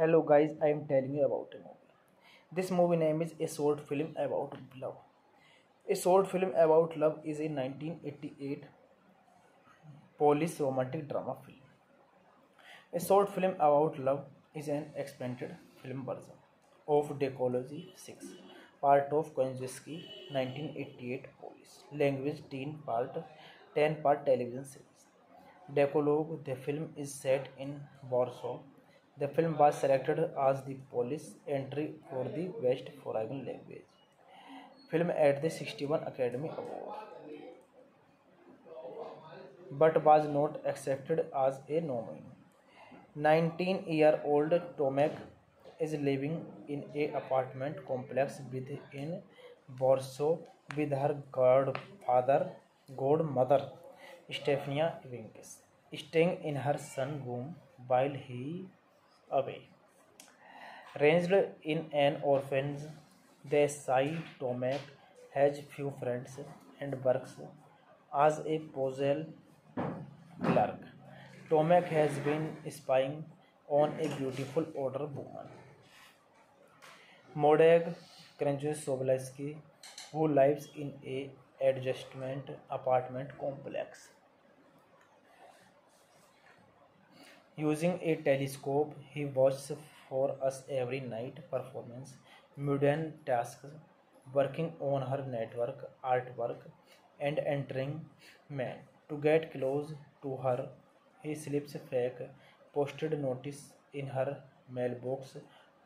Hello guys, I am telling you about a movie. This movie name is A Short Film About Love. A Short Film About Love is a 1988 Polish romantic drama film. A Short Film About Love is an expanded film version of Decalogy 6, part of Kieślowski 1988 Polish language teen part 10 part television series. Dekalog, the film is set in Warsaw. The film was selected as the Polish entry for the Best Foreign Language film at the 61 Academy Award, but was not accepted as a nominee. 19-year-old Tomek is living in an apartment complex within Warsaw with her godmother, Stefania Winkes, staying in her son's room while he away. Raised in an orphanage, the shy Tomek has few friends and works as a postal clerk. Tomek has been spying on a beautiful older woman, Mordek Krzysztofowski, who lives in a adjacent apartment complex. Using a telescope, he watches for us every night performance, mundane tasks, working on her network, artwork, and entering men. To get close to her, he slips fake posted notice in her mailbox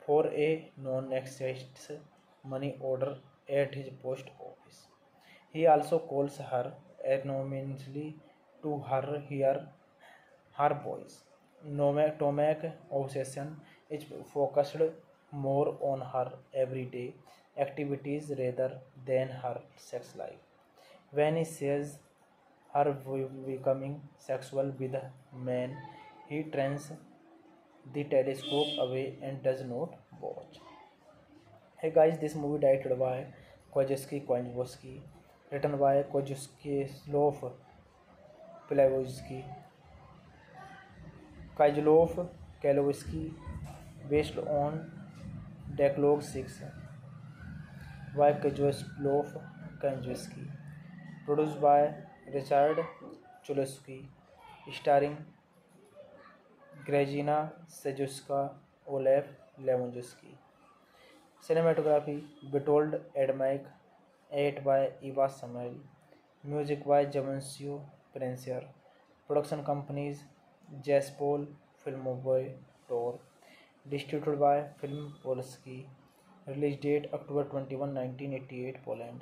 for a non-existent money order at his post office. He also calls her anonymously to hear her voice. Tomek's obsession is focused more on her everyday activities rather than her sex life. When he sees her becoming sexual with men, he turns the telescope away and does not watch. Hey guys, this movie directed by Kieślowski, written by Krzysztof Kieślowski. Kieślowski, based on Dekalog 6 by Krzysztof Kieślowski, produced by Richard Chulowski, starring Grażyna Szapołowska, Olaf Lubaszenko. Cinematography Witold Adamczyk, edited by Ewa Smal, music by Zbigniew Preisner. Production companies Zespół Filmowy Tor, distributed by Film Polski, release date October 21, 1988 Poland,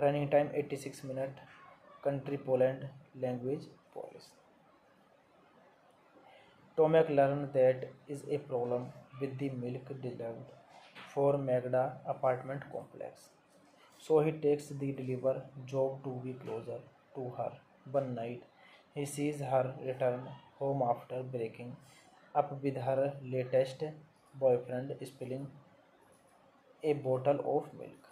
running time 86 minutes, country Poland, language Polish. Tomek learns that is a problem with the milk delivered for Magda apartment complex, so he takes the deliver job to be closer to her. One night, he sees her return home after breaking up with her latest boyfriend, spilling a bottle of milk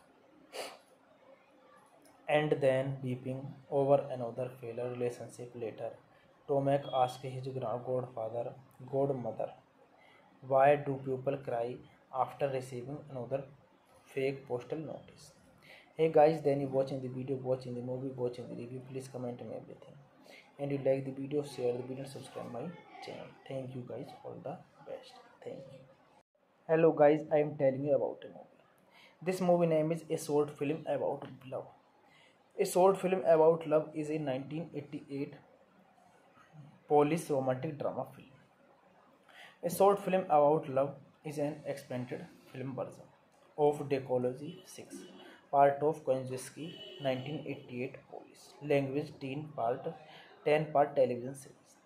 and then weeping over another failed relationship later. Tomek asks his godmother, why do people cry after receiving another fake postal notice? Hey guys, then you watching the video, watching the movie, watching the review, please comment me everything. And you like the video, share the video and subscribe my channel. Thank you guys, all the best. Thank you. Hello guys, I am telling you about a movie. This movie name is A Short Film About Love. A Short Film About Love is a 1988 Polish romantic drama film. A Short Film About Love is an expanded film version of Dekalog 6, part of Kieślowski 1988 Polish language teen part 10 part television series.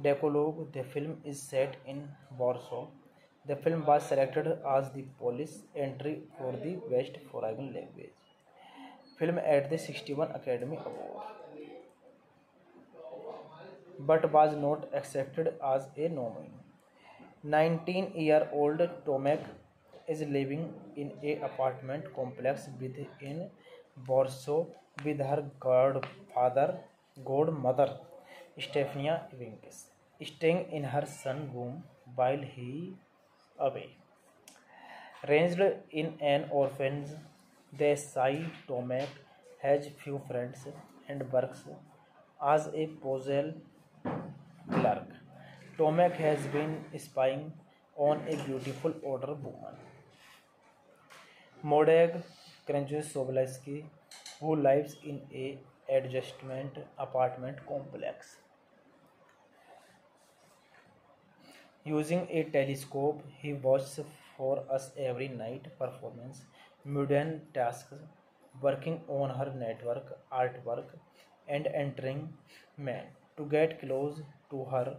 Dekalog, the film is set in Warsaw. The film was selected as the Polish entry for the Best Foreign Language film at the 61 Academy Award, but was not accepted as a nominee. 19-year-old Tomek is living in an apartment complex within Warsaw with her godmother, Stefania Winkes, staying in her son's room while he away. Ranged in an orphanage, they sigh to make has few friends and works as a postal clerk. Tomek has been spying on a beautiful older woman. Mordek Krzysztof Kieślowski, who lives in a adjustment apartment complex. Using a telescope, he watches for us every night performance, mundane tasks, working on her network, artwork, and entering men. To get close to her,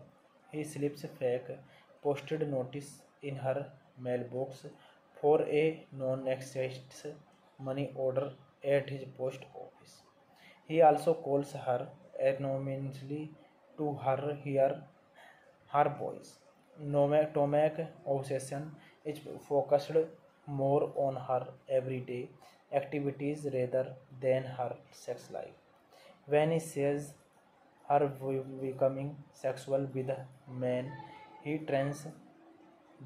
he slips fake posted notice in her mailbox for a non-existent money order at his post office. He also calls her anonymously to hear her voice. Tomek's obsession is focused more on her everyday activities rather than her sex life. When he sees her becoming sexual with men, he turns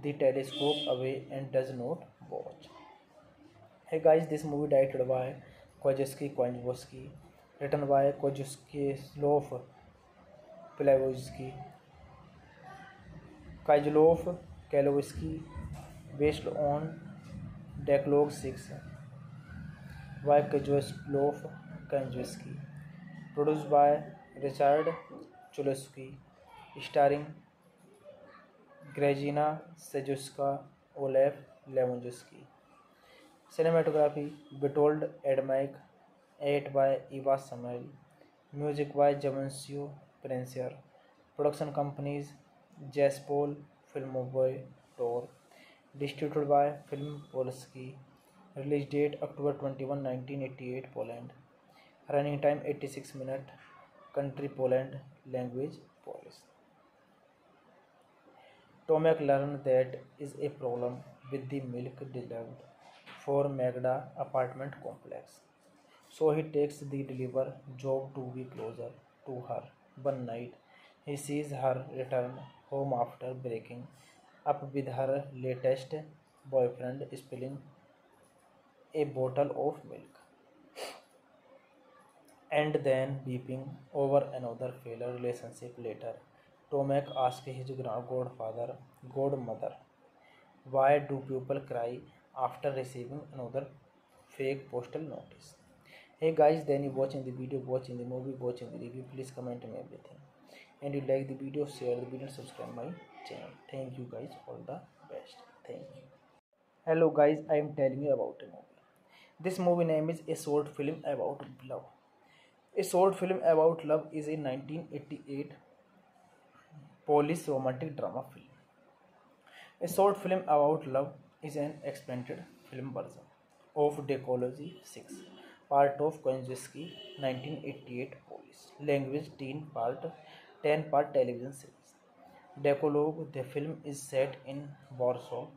the telescope away and does not watch. Hey guys, this movie directed by Kieślowski, written by Krzysztof Kieślowski, based on Dekalog 6 by Krzysztof Kieślowski, produced by Richard Chulowski, starring Grażyna Szapołowska, Olaf Lubaszenko. Cinematography Betold Edmike, 8 by Ewa Smal, music by Zbigniew Preisner, production companies Zespół Filmowy Tor, distributed by Film Polski, release date October 21, 1988, Poland, running time 86 minutes, country Poland, language Polish. Tomek learns that is a problem with the milk delivered for Magda apartment complex. So he takes the deliver job to be closer to her. One night, he sees her return home after breaking up with her latest boyfriend, spilling a bottle of milk and then weeping over another failed relationship later. Tomek asks his godmother, why do people cry after receiving another fake postal notice? Hey guys, then you watching the video, watching the movie, watching the review, please comment me everything. And you like the video, share the video, subscribe my channel. Thank you guys, all the best. Thank you. Hello guys, I am telling you about a movie. This movie name is A Short Film About Love. A Short Film About Love is a 1988 Polish romantic drama film. A Short Film About Love is an expanded film version of Dekalog 6, part of Kieślowski, 1988 Polish, language teen part 10-part television series. Dekalog, the film is set in Warsaw.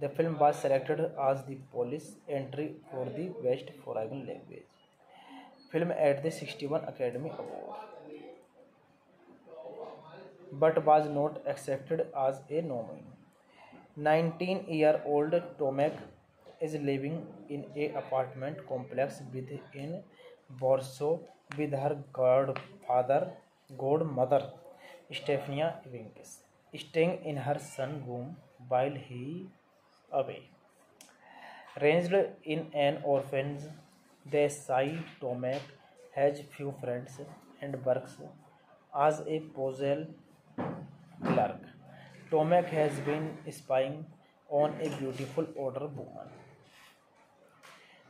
The film was selected as the Polish entry for the Best Foreign Language film at the 61 Academy Award, but was not accepted as a nominee. 19-year-old Tomek is living in an apartment complex within Warsaw with her godmother, Stefania Winkis, staying in her son's room while he away. Ranged in an orphanage, they sigh. Tomek has few friends and works as a postal clerk. Tomek has been spying on a beautiful older woman.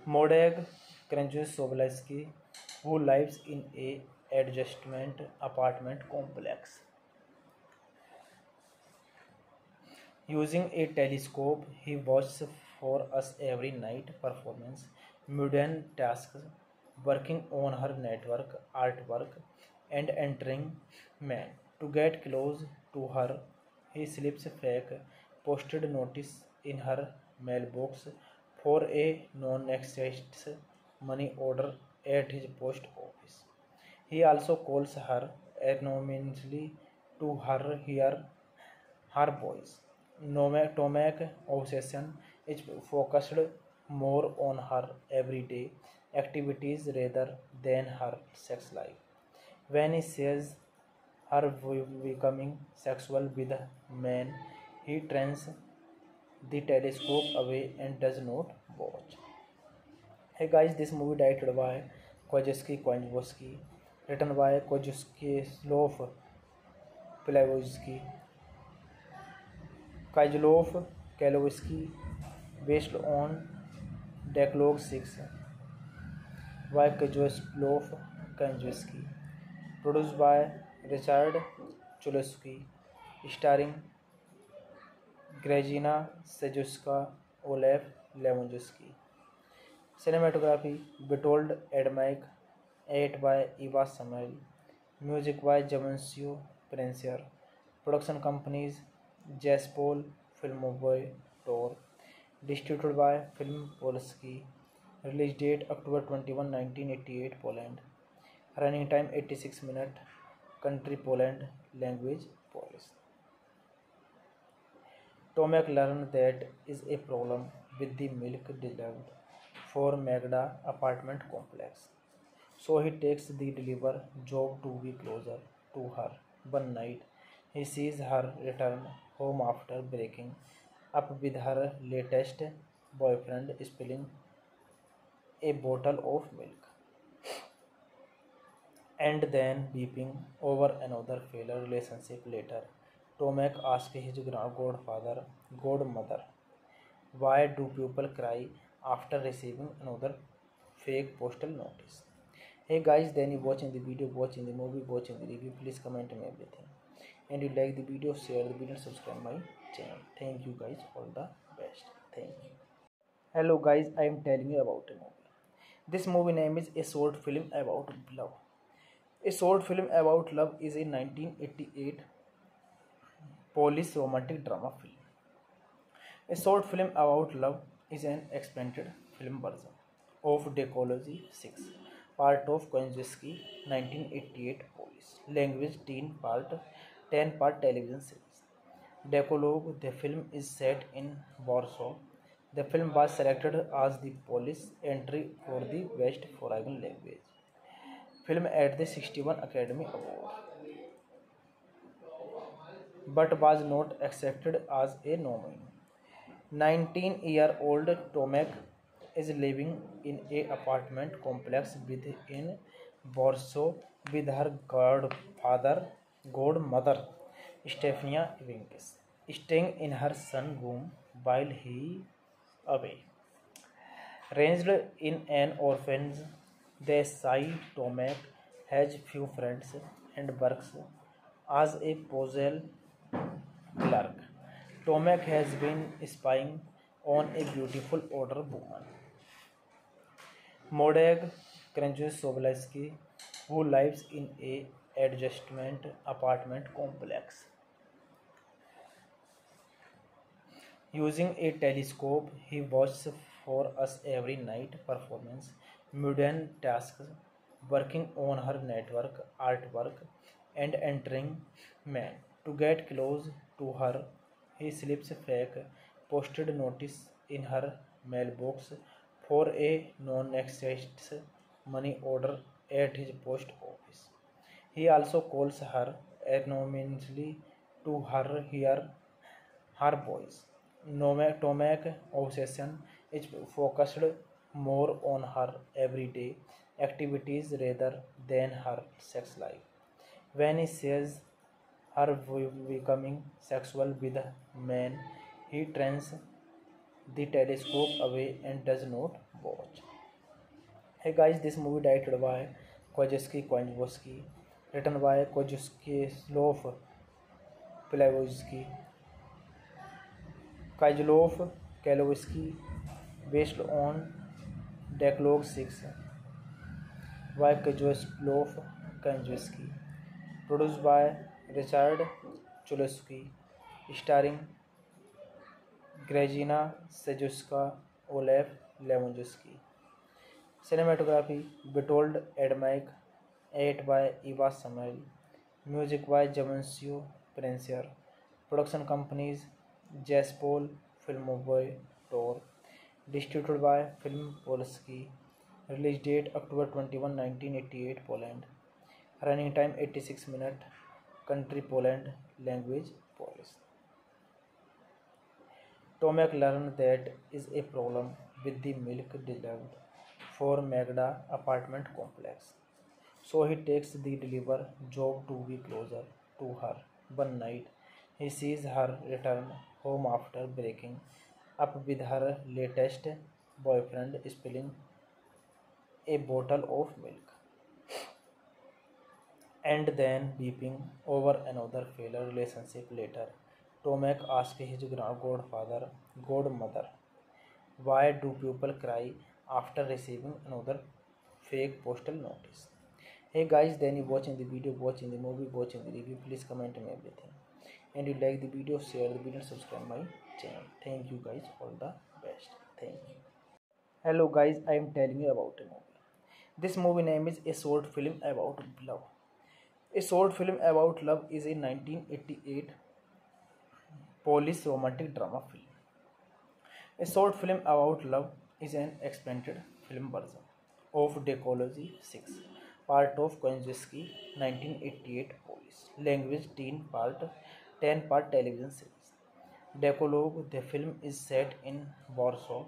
Mordek Krzysztof, who lives in a adjustment apartment complex. Using a telescope, he watches for us every night performance, mundane tasks, working on her network, artwork, and entering men. To get close to her, he slips fake posted notice in her mailbox for a non-existent money order at his post office. He also calls her anonymously to hear her voice. nomadic obsession is focused more on her everyday activities rather than her sex life. When he sees her becoming sexual with men, he turns the telescope away and does not watch. Hey guys, this movie directed by Kieślowski, written by Krzysztof Kieślowski, based on Dekalog 6 by Krzysztof Kieślowski, produced by Richard Chulowski, starring Grażyna Szapołowska, Olaf Lubaszenko. Cinematography Bertold Adamczyk, edited by Ewa Smal, music by Zbigniew Preisner, production companies Zespół Filmowy Tor, distributed by Film Polski, release date October 21, 1988, Poland, running time 86 minutes, country Poland, language Polish. Tomek learns that is a problem with the milk delivered for Magda apartment complex, so he takes the deliver job to be closer to her. One night, he sees her return home after breaking up with her latest boyfriend, spilling a bottle of milk and then weeping over another failed relationship later. Tomek asks his godmother, why do people cry after receiving another fake postal notice? Hey guys, then you watching the video, watching the movie, watching the review. Please comment on everything. And you like the video, share the video, subscribe my channel. Thank you guys, all the best. Thank you. Hello guys, I am telling you about a movie. This movie name is A Short Film About Love. A Short Film About Love is a 1988 Polish romantic drama film. A Short Film About Love is an expanded film version of Dekalog 6, part of Kieślowski 1988 Polish language teen part 10 part television series. Dekalog, the film is set in Warsaw. The film was selected as the Polish entry for the Best Foreign Language film at the 61 Academy Award, but was not accepted as a nominee. 19-year-old Tomek is living in an apartment complex within Warsaw with her godmother, Stefania Winkes, staying in her son's room while he away. Raised in an orphanage, they say Tomek has few friends and works as a postal clerk. Tomek has been spying on a beautiful older woman, Mordek Krzysztofowski, who lives in a adjacent apartment complex. Using a telescope, he watches for us every night, performance mundane tasks, working on her network artwork, and entering men to get close to her. He slips fake posted notice in her mailbox for a non-existent money order at his post office. He also calls her anonymously to hear her voice. Tomek obsession is focused more on her everyday activities rather than her sex life. When he sees her becoming sexual with men, he turns the telescope away and does not watch. Hey guys, this movie directed by Kieślowski, written by Krzysztof Kieślowski, based on Dekalog 6 by Krzysztof Kieślowski, produced by Richard Chulowski, starring Grażyna Szapołowska, Olaf Lubaszenko. Cinematography Bertold Adamczyk, edited by Ewa Smal, music by Zbigniew Preisner, production companies Zespol Filmowy Tor, distributed by Film Polski, release date October 21, 1988, Poland, running time 86 minutes, country Poland, language Polish. Tomek learned that is a problem with the milk delivered for Magda apartment complex, so he takes the deliver job to be closer to her. One night, he sees her return home after breaking up with her latest boyfriend, spilling a bottle of milk and then weeping over another failed relationship later. Tomek asks his godfather, godmother, why do people cry after receiving another fake postal notice? Hey guys, then you watching the video, watching the movie, watching the review. Please comment me everything. And you like the video, share the video, and subscribe my channel. Thank you guys, all the best. Thank you. Hello guys, I am telling you about a movie. This movie name is A Short Film About Love. A Short Film About Love is a 1988 Polish romantic drama film. A Short Film About Love is an expanded film version of Dekalog 6, part of Krzysztof 1988 Polish language teen part 10 part television series. Dekalog, the film is set in Warsaw.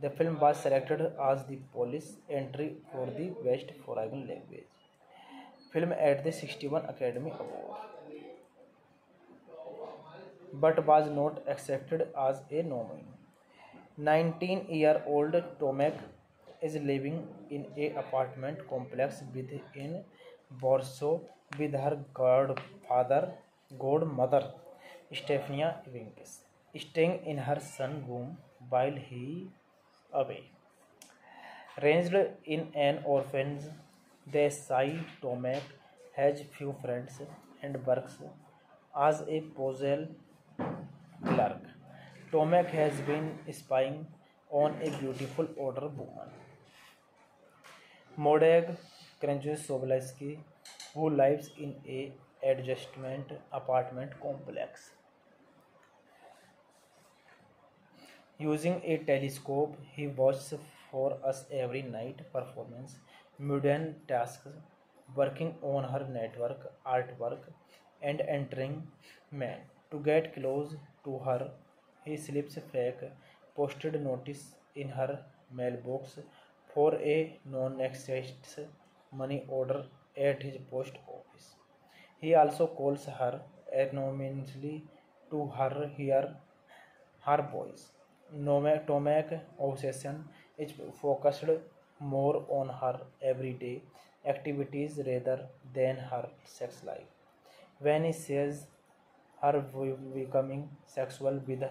The film was selected as the Polish entry for the Best Foreign Language film at the 61 Academy Award, but was not accepted as a nominee. 19-year-old Tomek is living in an apartment complex within Warsaw with her godmother, Stefania Winkes, staying in her son's room while he away. Raised in an orphanage, they say Tomek has few friends and works as a postal clerk. Tomek has been spying on a beautiful older woman, Mordek Krzysztofowski, who lives in a adjacent apartment complex. Using a telescope, he watches for us every night, performance mundane tasks, working on her network artwork, and entering men. To get close to her, he slips fake posted notice in her mailbox for a non-existent money order at his post office. He also calls her anonymously to hear her voice. Tomek's obsession is focused more on her everyday activities rather than her sex life. When he sees her becoming sexual with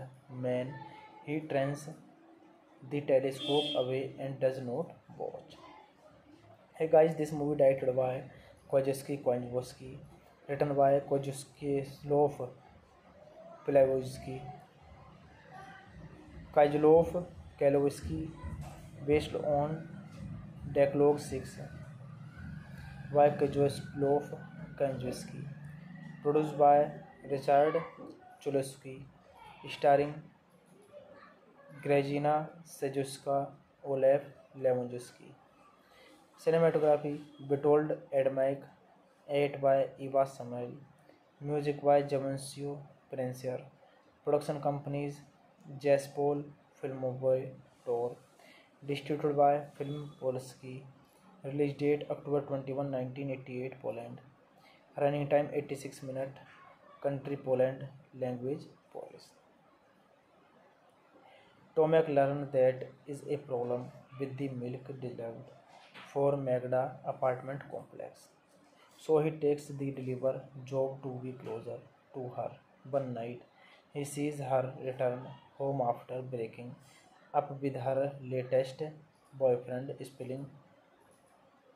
men, he turns the telescope away and does not watch. Hey guys, this movie directed by Kieślowski, written by Krzysztof Kieślowski. Kieślowski, based on Dekalog 6 by Krzysztof Kieślowski, produced by Richard Chulowski, starring Grażyna Szapołowska, Olaf Lubaszenko. Cinematography Witold Adamczyk, edited by Ewa Smal, music by Zbigniew Preisner, production companies Zespół Filmowy Tor, distributed by Film Polski, release date October 21, 1988, Poland, running time 86 minutes, country Poland, language Polish. Tomek learned that is a problem with the milk delivered for Magda apartment complex, so he takes the deliver job to be closer to her. One night, he sees her return home after breaking up with her latest boyfriend, spilling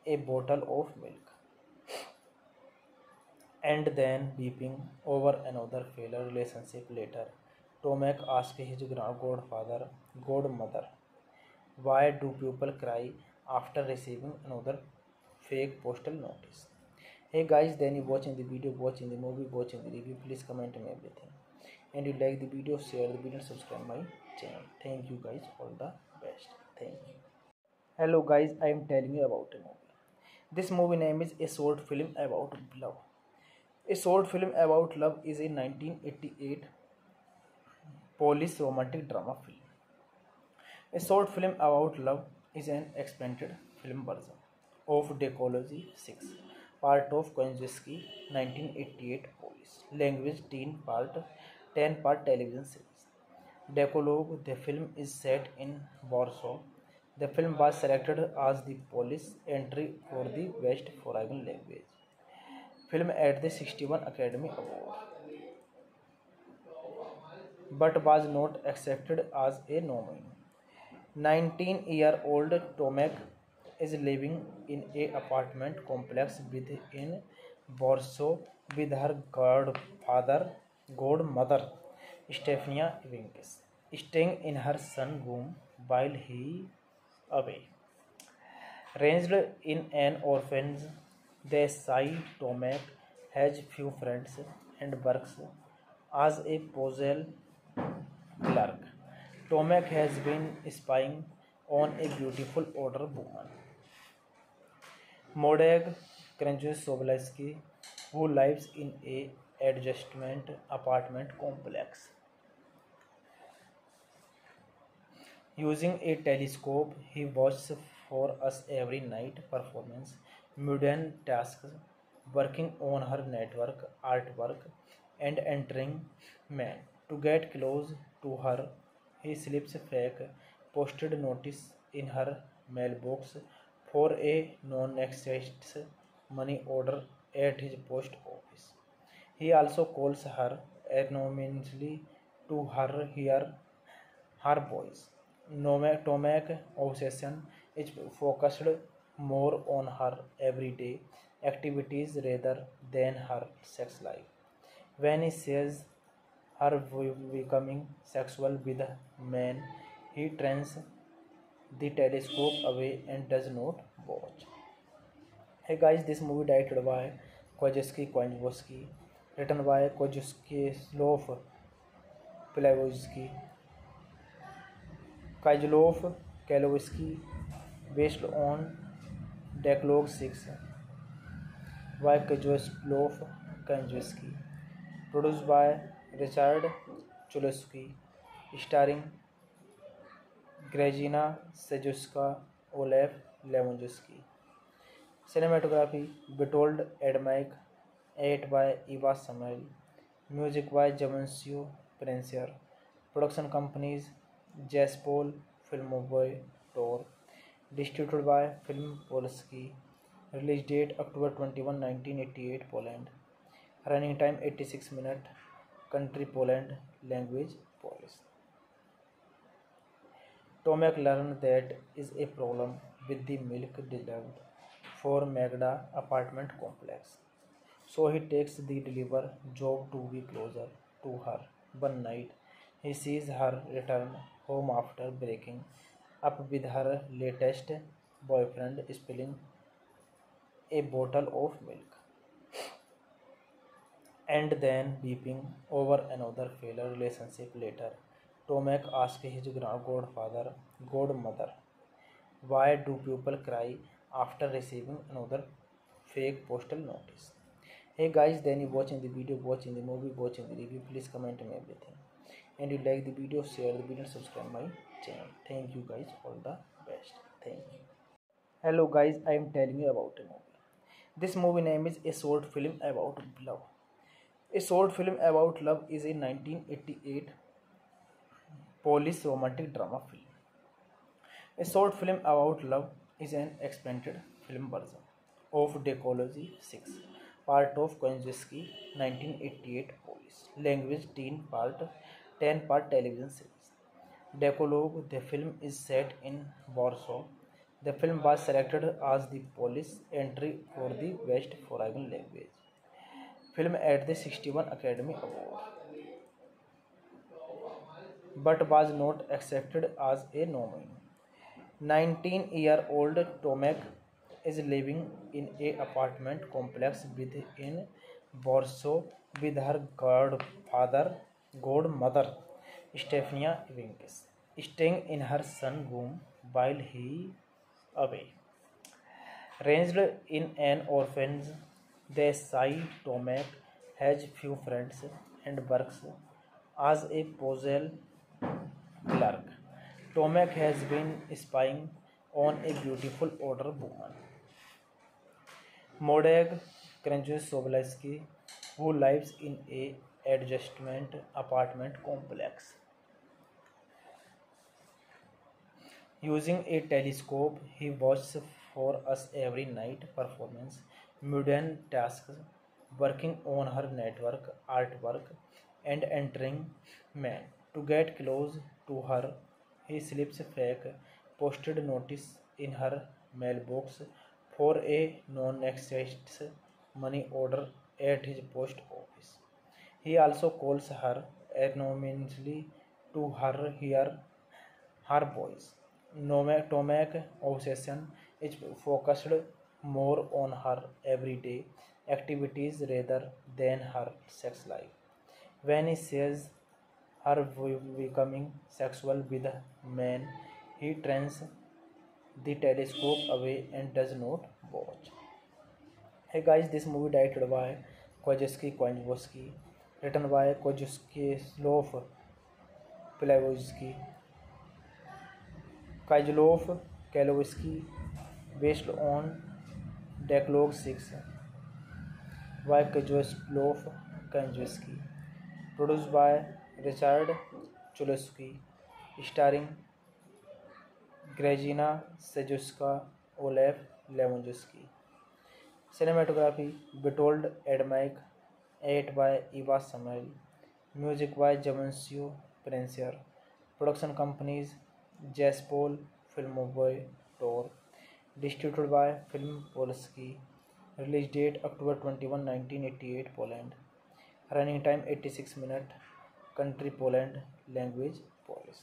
a bottle of milk and then weeping over another failed relationship later. Tomek asks his godfather, godmother, why do people cry after receiving another fake postal notice? Hey guys, then you watching the video, watching the movie, watching the review. Please comment me everything. and you like the video, share the video and subscribe my channel. Thank you guys, all the best. Thank you. Hello guys, I am telling you about a movie. This movie name is A Short Film About Love. A Short Film About Love is a 1988 Polish romantic drama film. A Short Film About Love is an expanded film version of Dekalog 6, part of Kieślowski 1988 Polish language ten part television series Dekalog. The film is set in Warsaw. The film was selected as the Polish entry for the Best Foreign Language film at the 61 Academy Award, but was not accepted as a nominee. 19-year-old Tomek is living in a apartment complex within Warsaw with her godmother Stefania Winkes, staying in her son's room while he away. Raised in an orphanage, they say Tomek has few friends and works as a postal clerk. Tomek has been spying on a beautiful older woman, Mordek Krzysztofowski, who lives in a adjacent apartment complex. Using a telescope, he watches for us every night performance, mundane tasks, working on her network, artwork, and entering men. To get close to her, he slips fake posted notice in her mailbox for a non-existent money order at his post office. He also calls her anonymously to hear her voice. Tomek's obsession is focused more on her everyday activities rather than her sex life. When he sees her becoming sexual with a man, he turns the telescope away and does not watch. Hey guys, this movie directed by Kieślowski, written by Krzysztof Kieślowski, based on Dekalog 6 by Krzysztof Kieślowski, produced by Richard Chulowski, starring Grażyna Szapołowska, Olaf Lubaszenko. Cinematography Witold Adamczyk, edited by Ewa Smal, music by Zbigniew Preisner. Production companies Zespół Filmowy Tor, distributed by Film Polski. Release date October 21, 1988, Poland. Running time 86 minutes. Country Poland, language Polish. Tomek learns that is a problem with the milk delivered for Magda apartment complex, so he takes the deliver job to be closer to her. One night, he sees her return home after breaking up with her latest boyfriend, spilling a bottle of milk and then weeping over another failed relationship later. Tomek asks his godmother, why do people cry after receiving another fake postal notice? Hey guys, then you watching the video, watching the movie, watching the review. Please comment on everything. And you like the video, share the video and subscribe my channel. Thank you guys, all the best. Thank you. Hello guys, I am telling you about a movie. This movie name is A Short Film About Love. A Short Film About Love is a 1988 Polish romantic drama film. A Short Film About Love is an expanded film version of Dekalog 6, part of Kieślowski 1988 Polish language ten part television series Dekalog. The film is set in Warsaw. The film was selected as the Polish entry for the Best Foreign Language film at the 61 Academy Award, but was not accepted as a nominee. 19-year-old Tomek is living in an apartment complex within Warsaw with her godmother Stefania Winkis staying in her son room while he away ranged in an orphans they Sai Tomek has few friends and works as a postal clerk Tomek has been spying on a beautiful older woman मोडेग क्रंजो सोबलाइस्की who lives in a adjustment apartment complex using a telescope he watches for us every night performance म्यूडन task working on her network art work and entering man to get close to her he slips fake posted notice in her mail box for a non excess money order at his post office he also calls her anonymously to her here her voice Tomek obsession is focused more on her every day activities rather than her sex life when he says her becoming sexual with man he trains the telescope away and does not watch. Hey guys, this movie directed by Kieślowski, written by Krzysztof Kieślowski, based on Dekalog 6 by Krzysztof Kieślowski, produced by Richard Chulowski, starring Grazyna सेजुस्का Olaf लेमोजुस्की cinematography Witold Adamek eight bye Eva समल music by जमनसियो Preisner production companies Zespol Filmowy Tor distributed by Film Polski release date October 21, 1988 Poland running time 86 minutes country Poland language Polish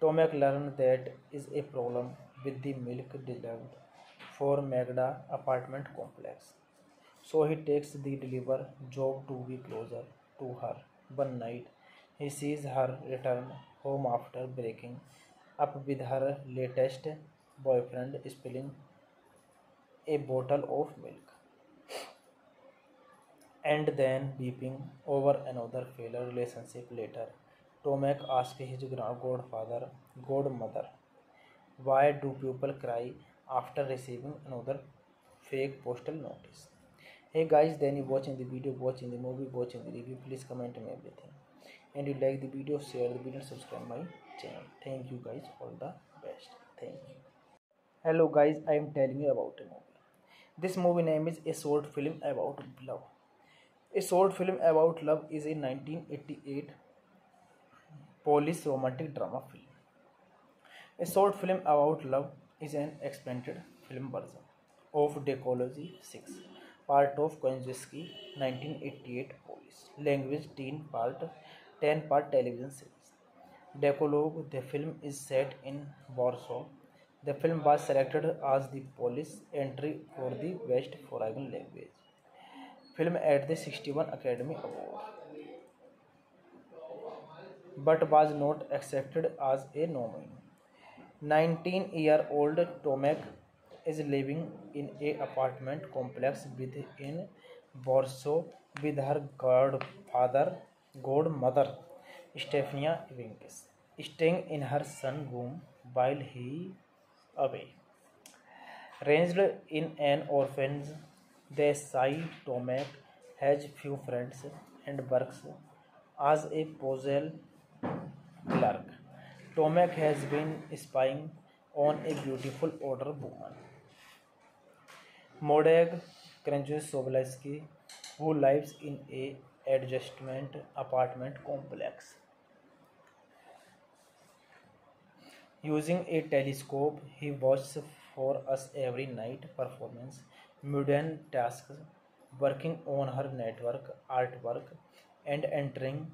Tomek learned that is a problem with the milk delivered for Magda apartment complex. So he takes the deliver job to be closer to her. One night, he sees her return home after breaking up with her latest boyfriend, spilling a bottle of milk and then weeping over another failed relationship later. Tomek asked his godfather, godmother, why do people cry after receiving another fake postal notice? Hey guys, then you watching the video, watching the movie, watching the review, please comment me everything. And you like the video, share the video, subscribe my channel. Thank you guys, all the best. Thank you. Hello guys, I am telling you about a movie. This movie name is A Short Film About Love. A Short Film About Love is a 1988 Polish romantic drama film. A Short Film About Love is an expanded film version of Dekalog 6, part of Kieślowski 1988 Polish language teen part 10 part television series. Dekalog, the film is set in Warsaw. The film was selected as the Polish entry for the Best Foreign Language film at the 61 Academy Award. But was not accepted as a nominee. 19-year-old Tomek is living in an apartment complex within Warsaw with her godmother, Stefania Winkis, staying in her son's room while he away. Ranged in an orphanage, they say Tomek has few friends and works as a postal clerk. Tomek has been spying on a beautiful older woman. Modeg Krzysztof, who lives in a adjustment apartment complex. Using a telescope, he watches for us every night performance, mundane tasks, working on her network, artwork, and entering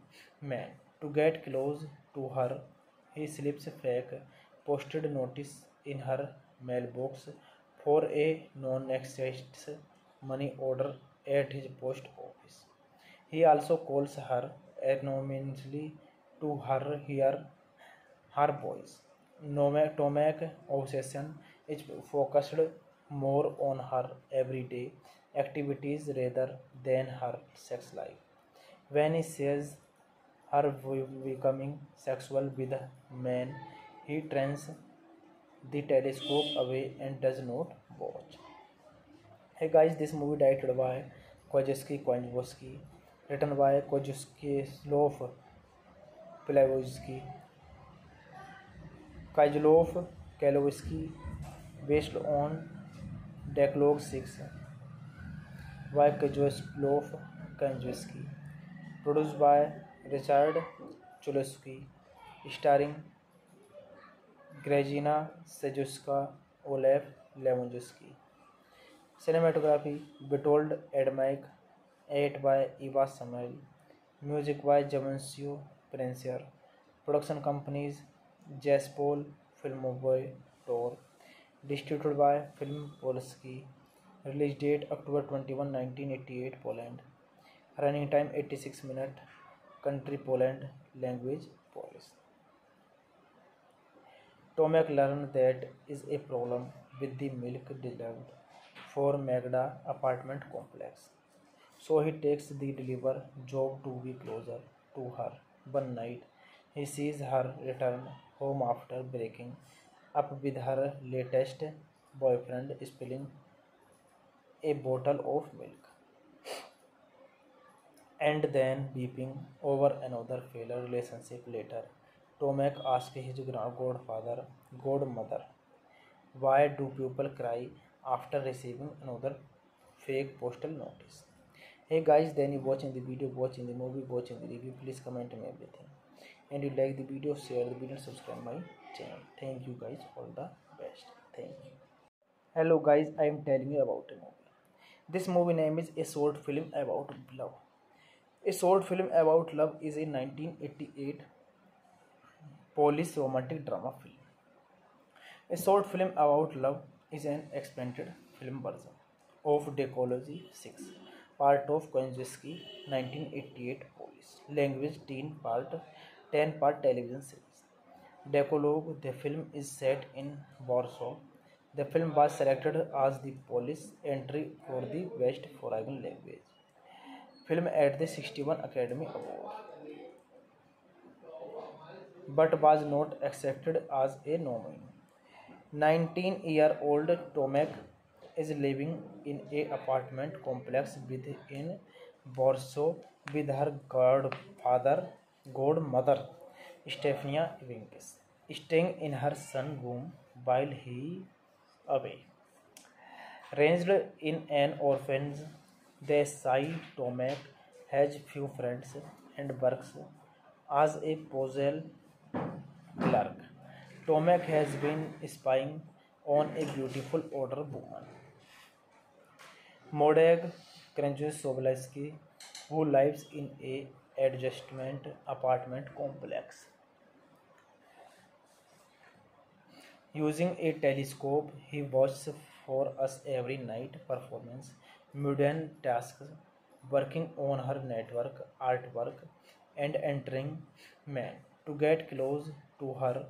man. To get close to her, he slips fake posted notice in her mailbox for a non-existent money order at his post office. He also calls her anonymously to her voice. Nomadic obsession is focused more on her everyday activities rather than her sex life. When he sees her becoming sexual with men, he turns the telescope away and does not watch. Hey guys, this movie directed by Kieślowski, written by Krzysztof Kieślowski, based on Dekalog 6 by Krzysztof Kieślowski, produced by Richard Chulowski, starring Grażyna Szapołowska, Olaf Lubaszenko. Cinematography Betold Edmike, 8 by Ewa Smal, music by Zbigniew Preisner, production companies Zespół Filmowy Tor, distributed by Film Polski, release date October 21, 1988, Poland, running time 86 minutes, country Poland, language Polish. Tomek learns that is a problem with the milk delivered for Magda apartment complex, so he takes the deliver job to be closer to her. One night, he sees her return home after breaking up with her latest boyfriend, spilling a bottle of milk and then weeping over another failed relationship later. Tomek asks his godmother, why do people cry after receiving another fake postal notice? Hey guys, then you watching the video, watching the movie, watching the review. Please comment me everything, and you like the video, share the video, subscribe my channel. Thank you guys, all the best. Thank you. Hello guys, I am telling you about a movie. This movie name is A Short Film About Love. A Short Film About Love is a 1988 Polish romantic drama film. A Short Film About Love is an expanded film version of Dekalog 6, part of Kieślowski 1988 Polish language teen part 10-part television series. Dekalog, the film, is set in Warsaw. The film was selected as the Polish entry for the Best Foreign Language film at the 61 Academy Award, but was not accepted as a nominee. 19-year-old Tomek is living in a apartment complex within Warsaw with her godmother, Stefania Winkis, staying in her son's room while he away. Raised in an orphanage, they say Tomek has few friends and works as a postal clerk. Tomek has been spying on a beautiful older woman, Młodego Krzysztofowskiego, who lives in a adjacent apartment complex. Using a telescope, he watches for us every night, performance mundane tasks, working on her network artwork, and entering men to get close to her.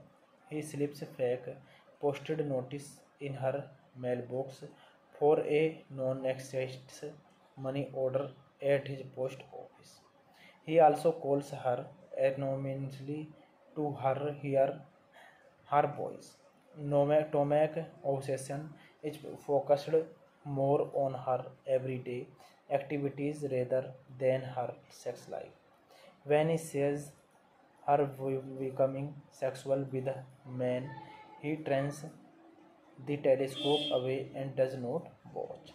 He slips fake posted notice in her mailbox for a non-existent money order at his post office. He also calls her anonymously to her voice. Nomadic obsession is focused more on her everyday activities rather than her sex life. When he sees her becoming sexual with men, he turns the telescope away and does not watch.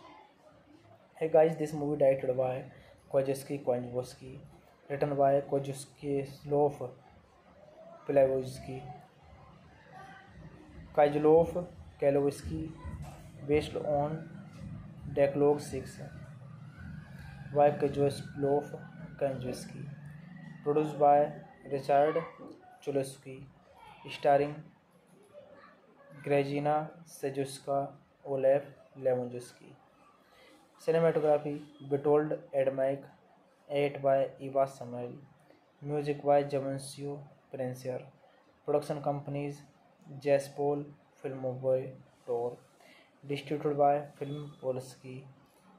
Hey guys, this movie directed by Kieślowski, written by Krzysztof Kieślowski, based on Dekalog 6 by Krzysztof Kieślowski, produced by Richard Chulowski, starring Grażyna Szapołowska, Olaf Lubaszenko. Cinematography Betold Edmike, edit by Ewa Smal, music by जमनसियो Preisner, production companies Zespol Filmowy Tor, distributed by Film Polski,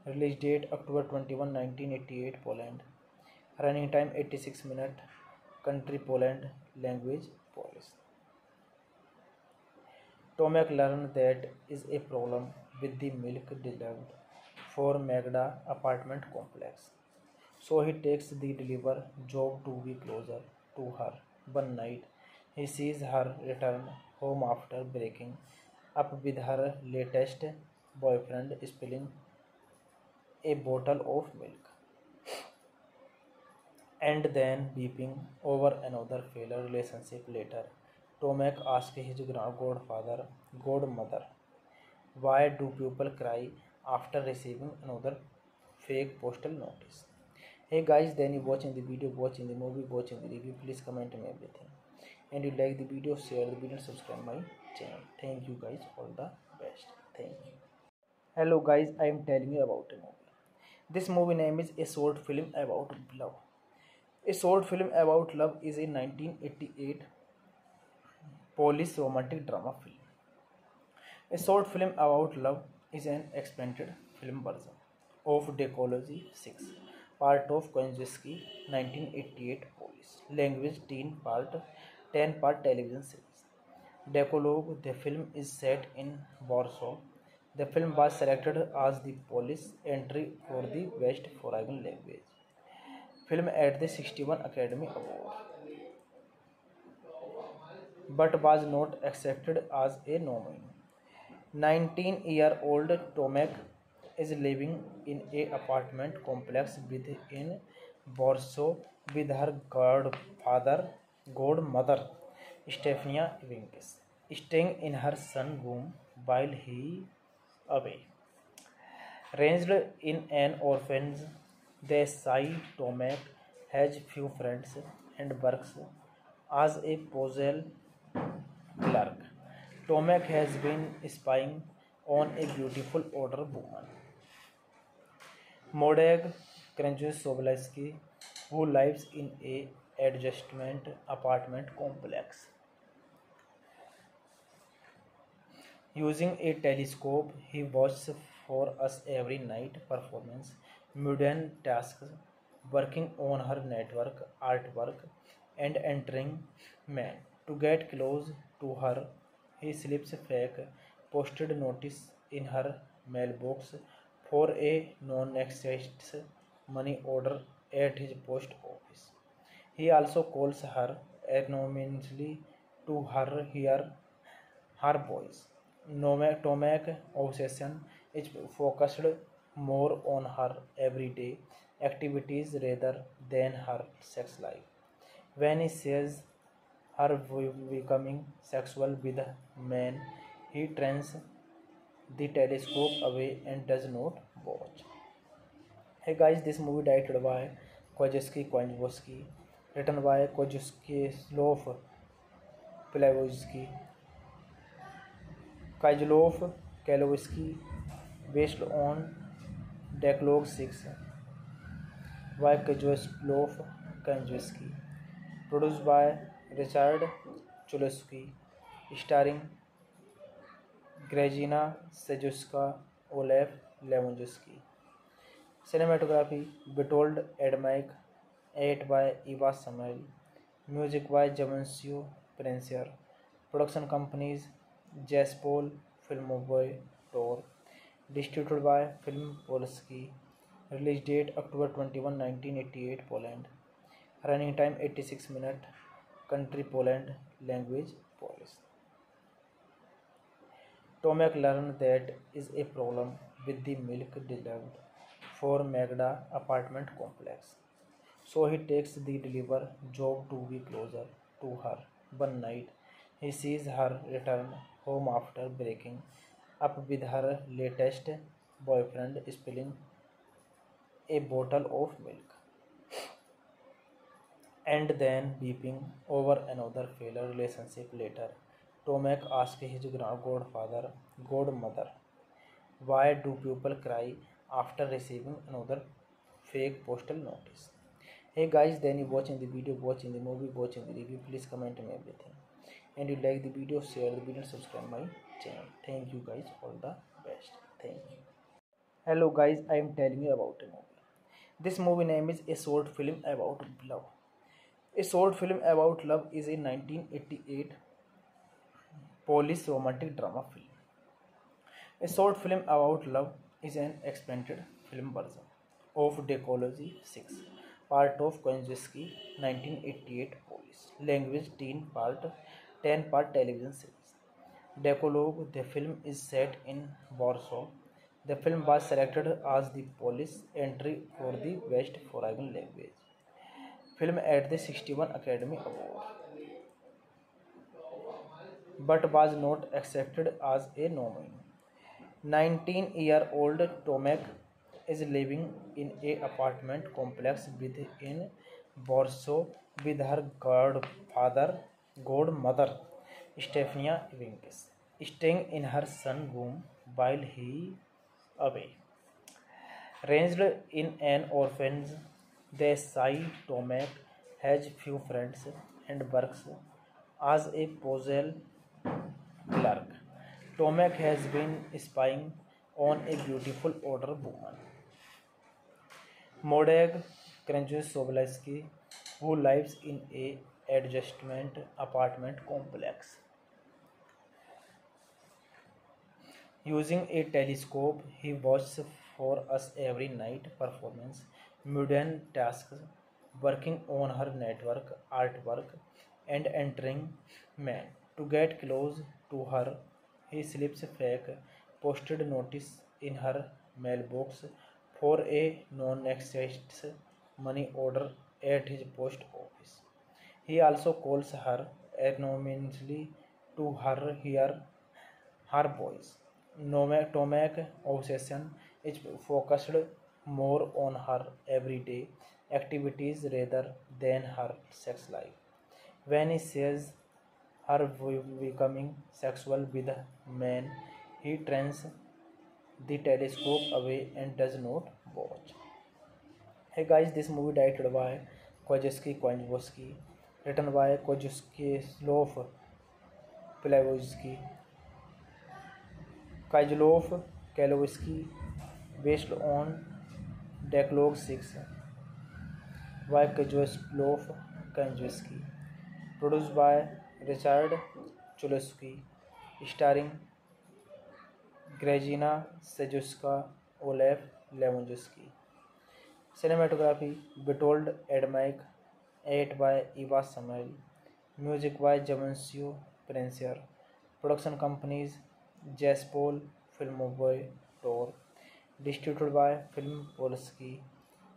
release date October 21, 1988 Poland, running time 86 minutes, country Poland, language Polish. Tomek learned that is a problem with the milk delivered for Magda apartment complex, so he takes the deliver job to be closer to her. One night, he sees her return home after breaking up with her latest boyfriend, spilling a bottle of milk and then weeping over another failed relationship later. Tomek asked his godfather, godmother, why do people cry after receiving another fake postal notice? Hey guys, then you watching the video, watching the movie, watching the review, please comment me everything. And you like the video, share the video, subscribe my channel. Thank you guys, all the best. Thank you. Hello guys, I am telling you about a movie. This movie name is A Short Film About Love. A Short Film About Love is a 1988 Polish romantic drama film. A Short Film About Love is an expanded film version of Dekalog 6, part of Krzysztof 1988 Polish language teen part 10 part television series. Dekalog, the film is set in Warsaw. The film was selected as the Polish entry for the Best Foreign Language film at the 61 Academy Award, but was not accepted as a nominee. 19-year-old Tomek is living in an apartment complex within Warsaw with her godmother, Stefania Winkes, staying in her son's room while he away. Raised in an orphanage, they say Tomek has few friends and works as a puzzle clerk. Tomek has been spying on a beautiful older woman, Mordek Krzysztofowski, who lives in a adjacent apartment complex. Using a telescope, he watches for us every night, performance mundane tasks, working on her network artwork, and entering men. To get close to her, he slips fake posted notice in her mailbox for a non-existent money order at his post office. He also calls her anonymously to her hear her voice. Tomek's obsession is focused more on her everyday activities rather than her sex life. When he says her becoming sexual with men, he turns the telescope away and does not watch. Hey guys, this movie directed by Kieślowski, written by Krzysztof Kieślowski, based on Dekalog 6 by Krzysztof Kieślowski, produced by Richard Chulowski, starring Grażyna Szapołowska, Olaf Lubaszenko. Cinematography Witold Adamczyk, edited by Ewa Smal, music by Jevgenij Preisner, production companies Zespół Filmowy Tor, distributed by Film Polski, release date October 21, 1988 Poland, running time 86 minutes, country Poland, language Polish. Tomek learned that is a problem with the milk delivered for Magda apartment complex, so he takes the deliver job to be closer to her. One night, he sees her return home after breaking up with her latest boyfriend, spilling a bottle of milk and then weeping over another failed relationship later. Tomek asked his godfather, godmother, why do people cry after receiving another fake postal notice? Hey guys, then you watching the video, watching the movie, watching the review. Please comment on everything. And you like the video, share the video, subscribe my channel. Thank you guys, all the best. Thank you. Hello guys, I am telling you about a movie. This movie name is A Short Film About Love. A Short Film About Love is a 1988 Polish romantic drama film. A Short Film About Love is an expanded film version of Dekalog 6, part of Krzysztof 1988 Polish language ten part television series. Dekalog, the film is set in Warsaw. The film was selected as the Polish entry for the Best Foreign Language film at the 61 Academy Award, but was not accepted as a nominee. 19-year-old Tomek is living in an apartment complex within Warsaw with her godmother, Stefania Winkes, staying in her son's room while he away. Raised in an orphanage, the shy Tomek has few friends and works as a postal clerk. Tomek has been spying on a beautiful older woman, Mordek Krzysztofowski, who lives in a adjacent apartment complex. Using a telescope, he watches for us every night, performance mundane tasks, working on her network artwork, and entering men. To get close to her, he slips fake posted notice in her mailbox for a non-existent money order at his post office. He also calls her anonymously to hear her voice. Tomek's obsession is focused more on her everyday activities rather than her sex life. When he sees her becoming sexual with men, he turns the telescope away and does not watch. Hey guys, this movie directed by Kieślowski, written by Krzysztof Kieślowski. Kieślowski, based on Dekalog 6 by Krzysztof Kieślowski, produced by Richard Chulowski, starring Grażyna Szapołowska, Olaf Lubaszenko. Cinematography Witold Adamczyk, edited by Ewa Smal, music by Zbigniew Preisner. Production companies Zespół Filmowy Tor, distributed by Film Polski,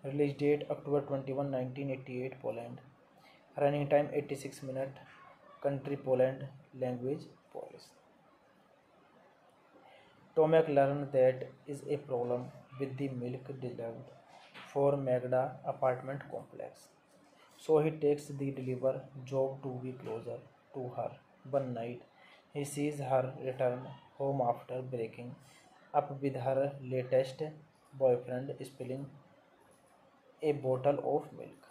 release date October 21, 1988 Poland, running time 86 minutes, country Poland, language Polish. Tomek learns that is a problem with the milk delivered for Magda apartment complex, so he takes the deliver job to be closer to her. One night, he sees her return home after breaking up with her latest boyfriend, spilling a bottle of milk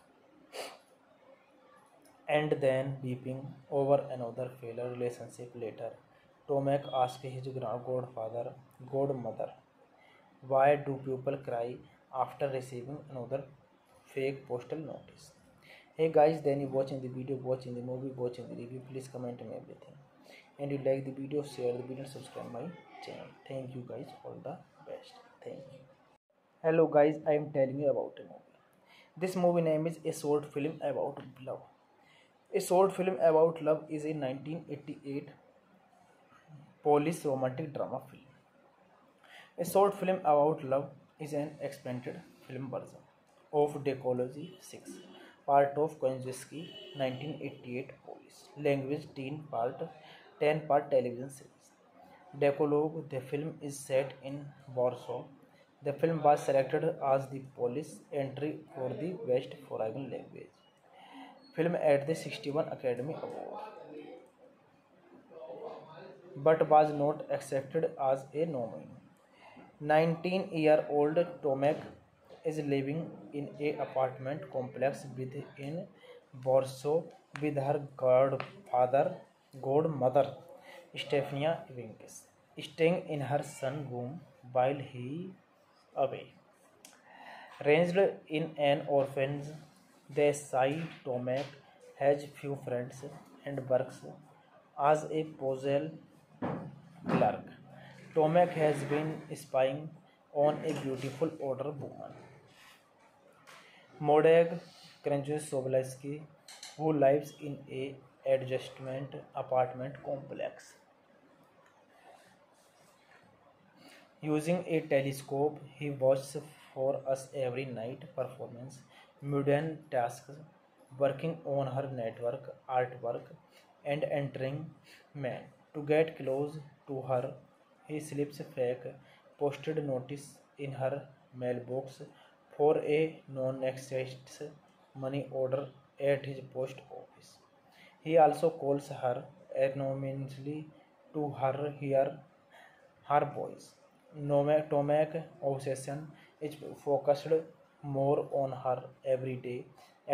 and then weeping over another failed relationship later. Tomek asks his godmother, why do people cry after receiving another fake postal notice? Hey guys, then you watching the video, watching the movie, watching the review. Please comment on everything. And you like the video, share the video, subscribe my channel. Thank you guys, all the best. Thank you. Hello guys, I am telling you about a movie. This movie name is A Short Film About Love. A Short Film About Love is a 1988 Polish romantic drama film. A Short Film About Love is an expanded film version of Dekalog 6, part of Krzysztof 1988 Polish language ten part television series. Dekalog, the film is set in Warsaw. The film was selected as the Polish entry for the Best Foreign Language film at the 61 Academy Award, but was not accepted as a nominee. 19-year-old Tomek is living in a apartment complex within Warsaw with her godmother Stefania Winkis, staying in her son's room while he away. Raised in an orphanage, they say Tomek has few friends and works as a postal clerk. Tomek has been spying on a beautiful older woman, Mordek Krzysztofowski, who lives in a adjustment apartment complex. Using a telescope, he watches for us every night performance, mundane tasks, working on her network, artwork, and entering men. To get close to her, he slips fake posted notice in her mailbox for a non-existent money order at his post office. He also calls her anonymously to her hear her voice. Tomek's obsession is focused more on her everyday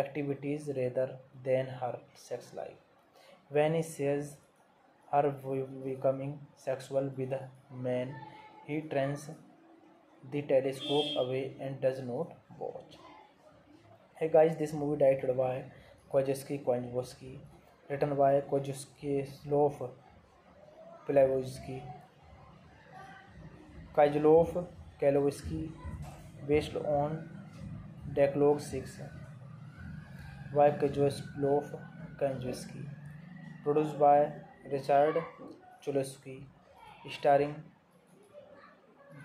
activities rather than her sex life. When he sees her becoming sexual with men, he turns the telescope away and does not watch. Hey guys, this movie directed by Kieślowski, written by Krzysztof Kieślowski, based on Dekalog 6 by Krzysztof Kieślowski, produced by Richard Chulowski, starring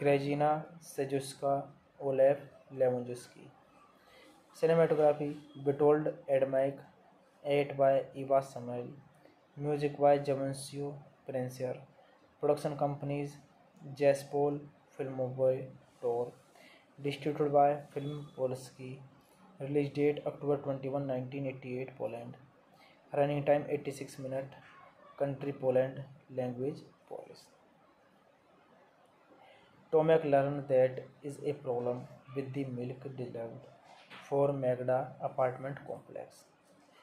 Grażyna Szapołowska, Olaf Lubaszenko. Cinematography Witold Adamczyk, edited by Ewa Smal, music by Zbigniew Preisner, production companies Zespół Filmowy Tor, distributed by Film Polski, release date October 21, 1988, Poland, running time 86 minutes, country Poland, language Polish. Tomek learns that is a problem with the milk delivered for Magda apartment complex,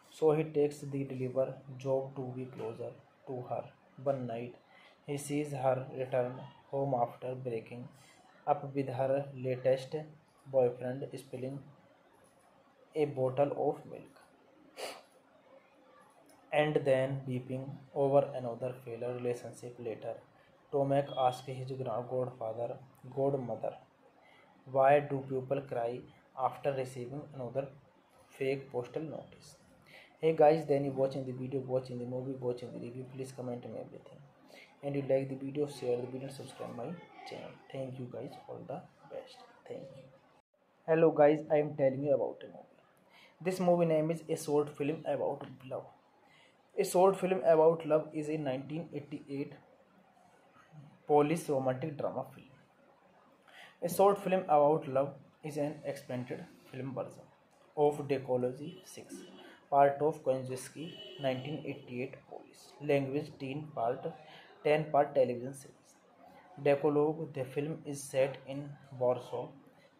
so he takes the deliver job to be closer to her. One night, he sees her return home after breaking up with her latest boyfriend, spilling a bottle of milk and then weeping over another failed relationship later. Tomek asks his godmother, why do people cry after receiving another fake postal notice? Hey guys, then you watching the video, watching the movie, watching the review, please comment on everything. And you like the video, share the video, subscribe my channel. Thank you guys, all the best. Thank you. Hello guys, I am telling you about a movie. This movie name is A Short Film About Love. A Short Film About Love is a 1988 Polish romantic drama film. A Short Film About Love is an expanded film version of Dekalog 6, part of Kieślowski, 1988, Polish language teen part 10 part television series. Dekalog, the film is set in Warsaw.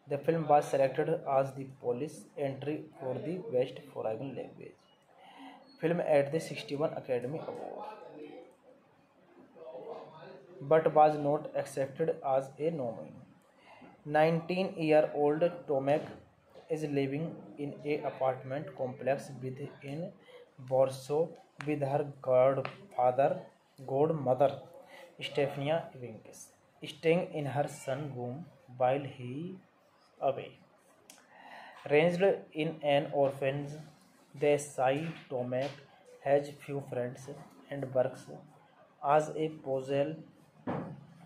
The film was selected as the Polish entry for the Best Foreign Language film at the 61 Academy Award, but was not accepted as a nominee. 19-year-old Tomek is living in an apartment complex within Warsaw with her godmother Stefania Winkis, staying in her son's room while he away. Raised in an orphanage, they say Tomek has few friends and works as a postal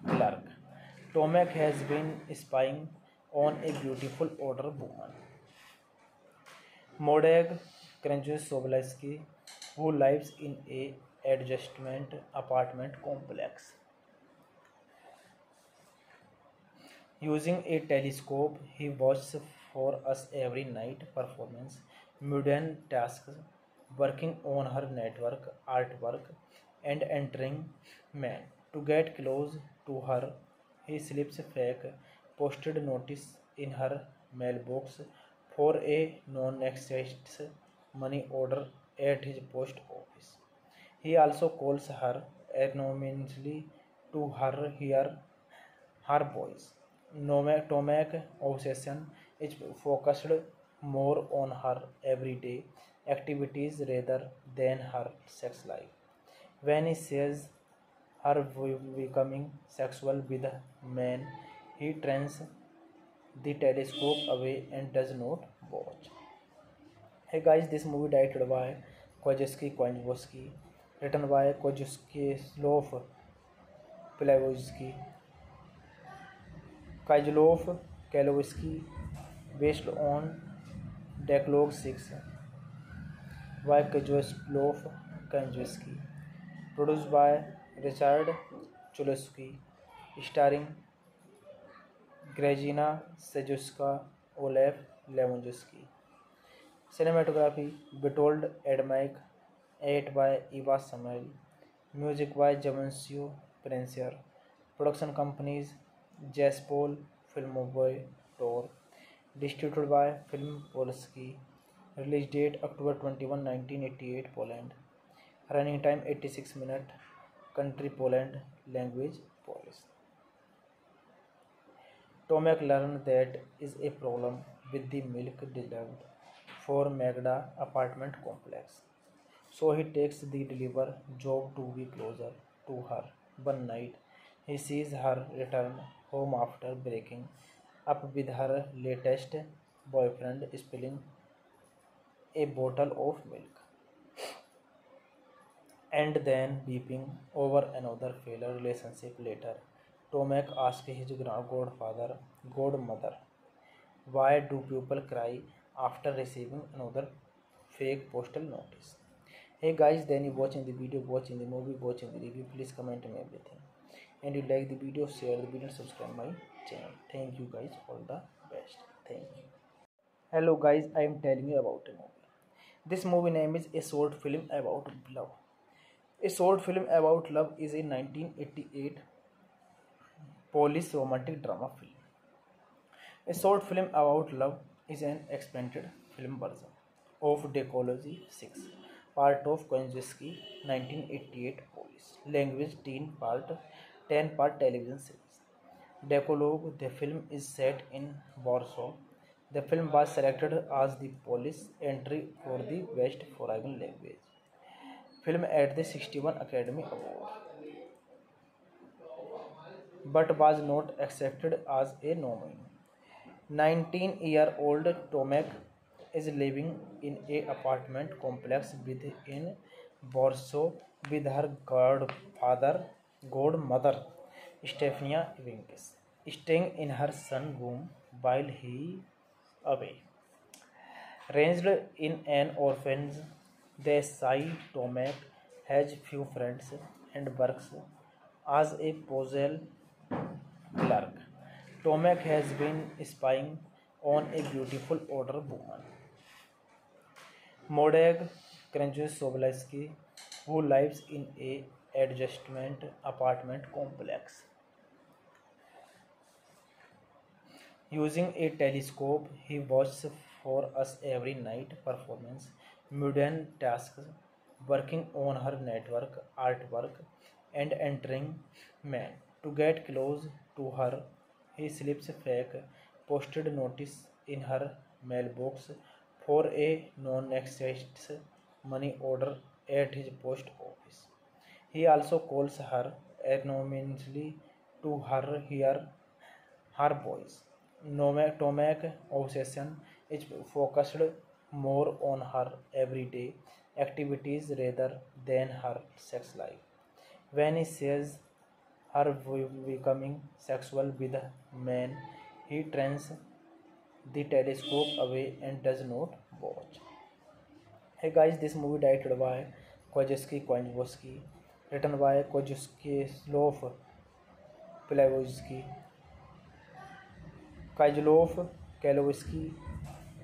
clerk. Tomek has been spying on a beautiful older woman, Mordek Krzysztofowski, who lives in a adjustment apartment complex. Using a telescope, he watches for us every night performance, mundane tasks, working on her network, artwork, and entering men. To get close to her, he slips fake posted notice in her mailbox for a non-excess money order at his post office. He also calls her anonymously to her hear her voice. Tomac's obsession is focused more on her everyday activities rather than her sex life. When he sees her becoming sexual with men, he turns the telescope away and does not watch. Hey guys, this movie directed by Kieślowski, written by Krzysztof Kieślowski, based on Dekalog 6 by Krzysztof Kieślowski, produced by Richard Chulowski, starring Grazyna सेजुस्का, Olaf लेमोजुस्की. Cinematography Witold Adamek, eight bye Eva समल, music by जमनसियो Preisner. Production companies Zespol Filmowy Tor, distributed by Film Polski. Release date October 21, 1988 Poland. Running time 86 minutes. Country Poland, language Polish. Tomek learns that is a problem with the milk delivered for Magda apartment complex, so he takes the deliver job to be closer to her. One night, he sees her return home after breaking up with her latest boyfriend, spilling a bottle of milk and then weeping over another failed relationship later. Tomek asks his godmother, why do people cry after receiving another fake postal notice? Hey guys, then you watching the video, watching the movie, watching the review. Please comment me everything. And you like the video, share the video, subscribe my channel. Thank you guys, all the best. Thank you. Hello guys, I am telling you about a movie. This movie name is A Short Film About Love. A Short Film About Love is a 1988 Polish romantic drama film. A Short Film About Love is an expanded film version of Dekalog 6, part of Kieślowski 1988 Polish language teen part 10 part television series. Dekalog, the film, is set in Warsaw. The film was selected as the Polish entry for the Best Foreign Language film at the 61 Academy Award, but was not accepted as a nominee. 19-year-old Tomek is living in an apartment complex within Warsaw with her godmother, Stefania Winkis, staying in her son's room while he away. Raised in an orphanage, they say Tomek has few friends and works as a puzzle clerk. Tomek has been spying on a beautiful older woman, Mordek Krzysztofowski, who lives in a adjacent apartment complex. Using a telescope, he watches for us every night, performance mundane tasks, working on her network artwork, and entering men. To get close to her, he slips fake posted notice in her mailbox for a non-excess money order at his post office. He also calls her anonymously to her hear her voice. Tomac's obsession is focused more on her everyday activities rather than her sex life. When he sees her becoming sexual with men, he turns the telescope away and does not watch. Hey guys, this movie directed by Kieślowski, written by Krzysztof Kieślowski,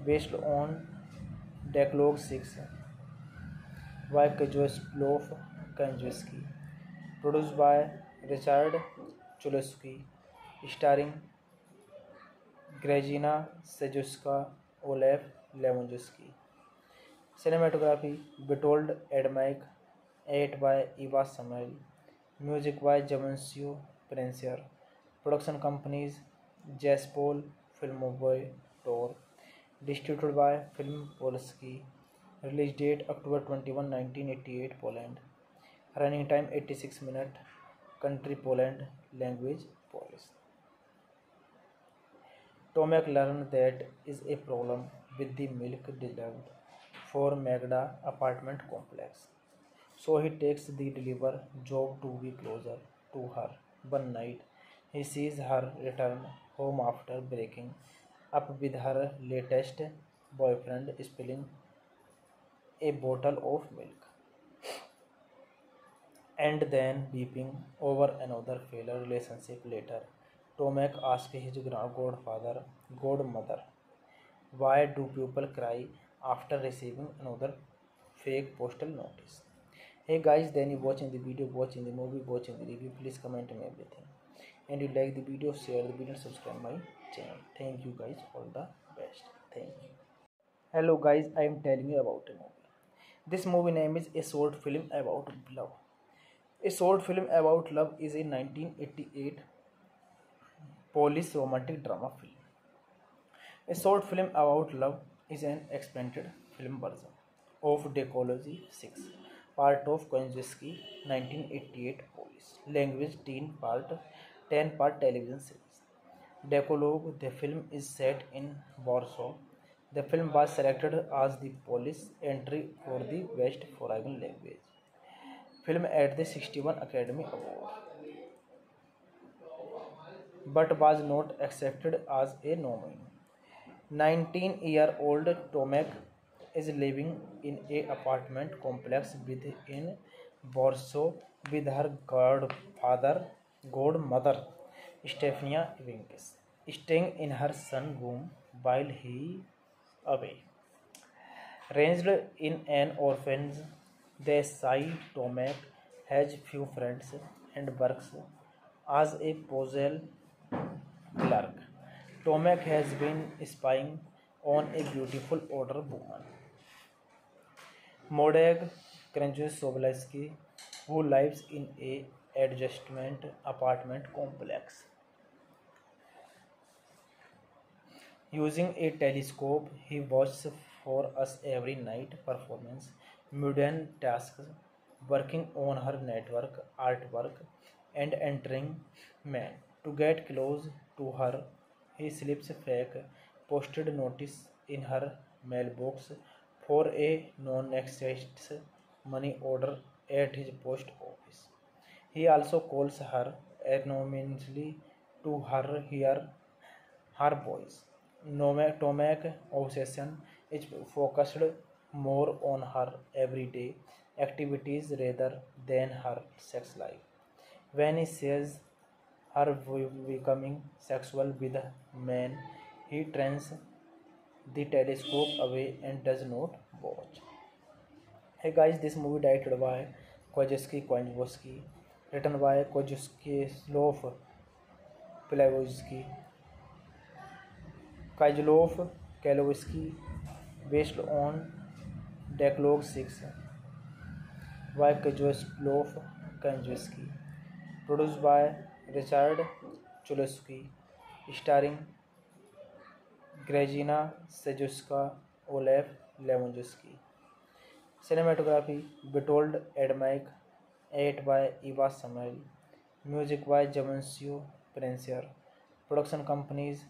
based on Dekalog 6 by Krzysztof Kieślowski, produced by Richard Chulowski, starring Grazyna सेजुस्का, Olaf लेवनजुस्की। Cinematography Witold Adamek, eight bye Eva समल, music by जमनसियो Preisner. Production companies Zespol Filmowy Tor, distributed by Film Polski. Release date October 21, 1988, Poland. Running time 86 minutes. Country Poland, language Polish. Tomek learned that is a problem with the milk delivered for Magda apartment complex, so he takes the deliver job to be closer to her. One night, he sees her return home after breaking up with her latest boyfriend, spilling a bottle of milk and then weeping over another failed relationship later. Tomek asks his godfather, godmother, why do people cry after receiving another fake postal notice? Hey guys, then you watching the video, watching the movie, watching the review. Please comment me everything. And you like the video, share the video, subscribe my channel. Thank you guys, all the best. Thank you. Hello guys, I am telling you about a movie. This movie name is A Short Film About Love. A Short Film About Love is a 1988 Polish romantic drama film. A Short Film About Love is an expanded film version of Dekalog 6, part of Kieślowski 1988 Polish language teen part 10 part television series. Dekalog, the film, is set in Warsaw. The film was selected as the Polish entry for the Best Foreign Language film at the 61 Academy Award, but was not accepted as a nominee. 19-year-old Tomek is living in a apartment complex within Warsaw with her godmother, Stefania Winkis, staying in her son's room while he away. Raised in an orphanage, they say Tomek has few friends and works as a postal clerk. Tomek has been spying on a beautiful older woman, Mordek Krzysztof, who lives in a adjacent apartment complex. Using a telescope, he watches for us every night performance, mundane tasks, working on her network, artwork, and entering men. To get close to her, he slips fake posted notice in her mailbox for a non-existent money order at his post office. He also calls her anonymously to hear her voice. Tomek's obsession is focused more on her everyday activities rather than her sex life. When he sees her becoming sexual with a man, he turns the telescope away and does not watch. Hey guys, this movie directed by Kieślowski, written by Krzysztof Kieślowski, based on Dekalog 6 by Krzysztof Kieślowski, produced by Richard Chulowski, starring Grażyna Szapołowska, Olaf Lubaszenko. Cinematography Witold Adamczyk, edited by Ewa Smal, music by Jemensio Preisner. Production companies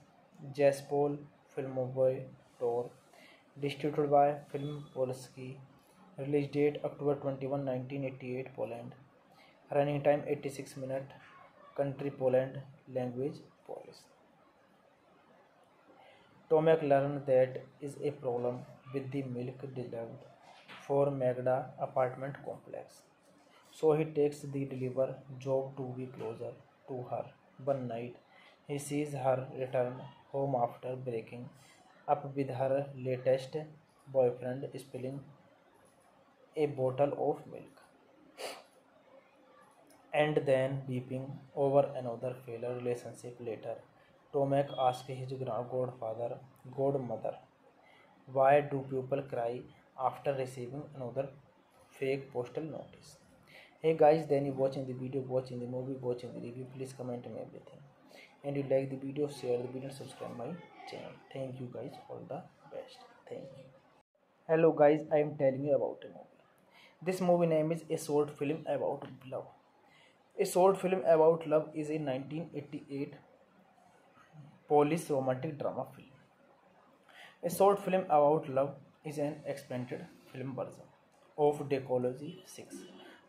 Zespół Filmowy Tor, distributed by Film Polski. Release date October 21, 1988, Poland. Running time 86 minutes. Country Poland, language Polish. Tomek learned that is a problem with the milk delivered for Magda apartment complex, so he takes the deliver job to be closer to her. One night, he sees her return home after breaking up with her latest boyfriend, spilling a bottle of milk and then weeping over another failed relationship later. Tomek asked his godfather, godmother, why do people cry after receiving another fake postal notice? Hey guys, then you watching the video, watching the movie, watching the review, please comment me everything. And you like the video, share the video, subscribe my channel. Thank you guys, all the best. Thank you. Hello guys, I am telling you about a movie. This movie name is A Short Film About Love. A Short Film About Love is a 1988 Polish romantic drama film. A Short Film About Love is an expanded film version of Decalogy 6,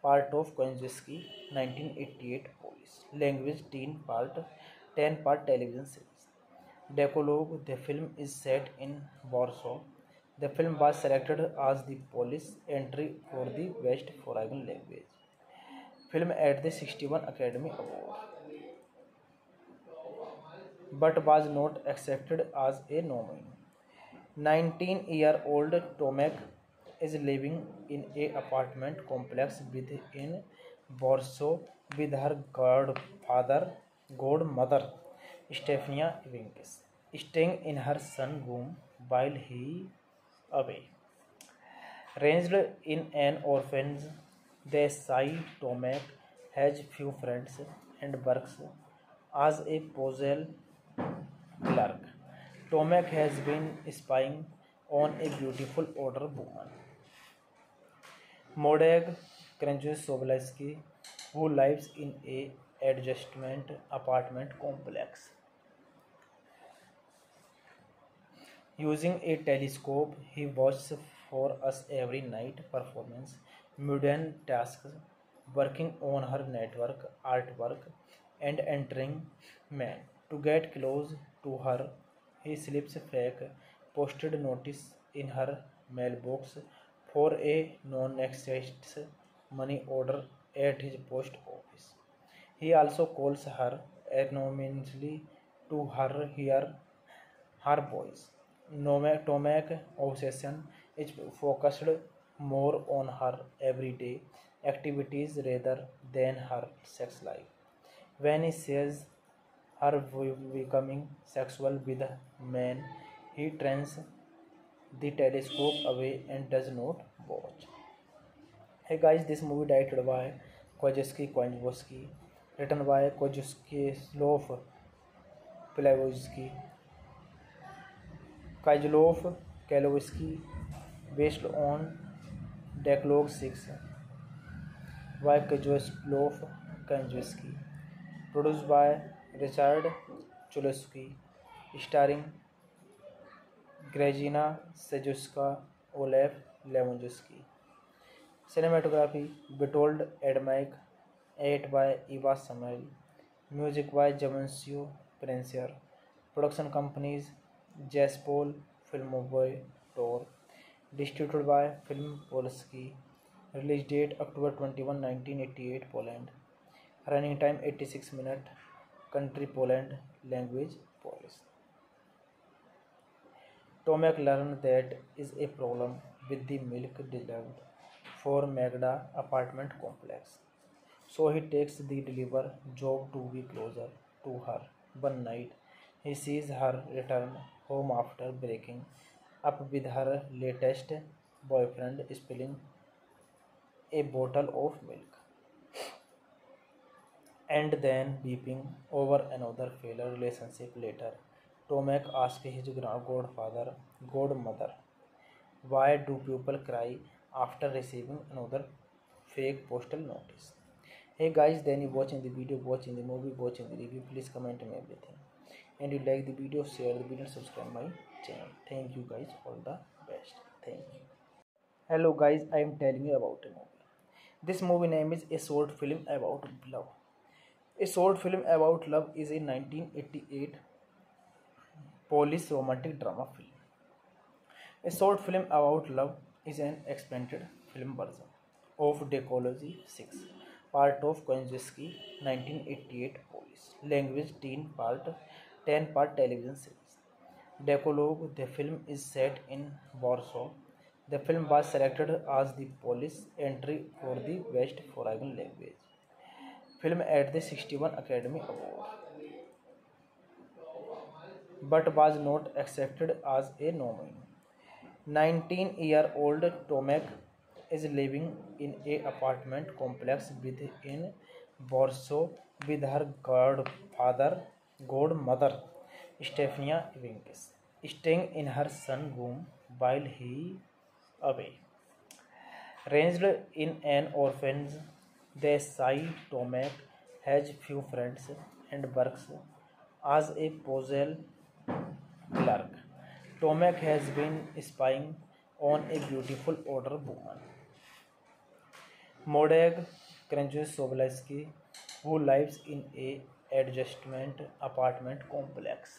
part of Kończyński 1988 Polish language ten part television series. Dekalog, the film is set in Warsaw. The film was selected as the Polish entry for the Best Foreign Language film at the 61st Academy Award, but was not accepted as a nominee. 19-year-old Tomek is living in an apartment complex within Warsaw with her godmother, Stefania Winkes, staying in her son's room while he away. Raised in an orphanage, they say Tomek has few friends and works as a postal clerk. Tomek has been spying on a beautiful older woman, Młodego Krzysztofa, who lives in a adjacent apartment complex. Using a telescope, he watches for us every night, performance mundane tasks, working on her network artwork, and entering men to get close to her. He slips fake posted notice in her mailbox for a non-existent money order at his post office. He also calls her anonymously to hear her voice. Tomek's obsession is focused more on her everyday activities rather than her sex life. When he sees her becoming sexual with men, he turns the telescope away and does not watch. Hey guys, this movie directed by Kończyński, written by Krzysztof Kieślowski. Kieślowski, based on Dekalog 6 by Krzysztof Kieślowski, produced by Richard Chulowski, starring Grażyna Szapołowska, Olaf Lubaszenko. Cinematography Witold Adamczyk, edited by Ewa Smal, music by Zbigniew Preisner, production companies Zespół Filmowy Tor, distributed by Film Polski, release date October 21, 1988 Poland, running time 86 minutes, country Poland, language Polish. Tomek learns that is a problem with the milk delivered for Magda apartment complex, so he takes the deliver job to be closer to her. One night, he sees her return home after breaking up with her latest boyfriend, spilling a bottle of milk and then weeping over another failed relationship later. Tomek asks his godfather, godmother, why do people cry after receiving another fake postal notice? Hey guys, then you watching the video, watching the movie, watching the review, please comment me everything. And you like the video, share the video, subscribe my channel. Thank you guys, all the best. Thank you. Hello guys, I am telling you about a movie. This movie name is A Short Film About Love. A Short Film About Love is a 1988 Polish romantic drama film. A Short Film About Love is an expanded film version of Dekalog 6, part of Kończyński 1988 Polish language ten part television series. Dekalog, the film is set in Warsaw. The film was selected as the Polish entry for the Best Foreign Language film at the 61st Academy Award, but was not accepted as a nominee. 19-year-old Tomek is living in a apartment complex within Warsaw with her godmother Stefania Winkes, staying in her son's room while he away ranged in an orphanage. They say Tomek has few friends and works as a postal clerk. Tomek has been spying on a beautiful older woman, Mordek Krzysztofowski, who lives in a adjustment apartment complex.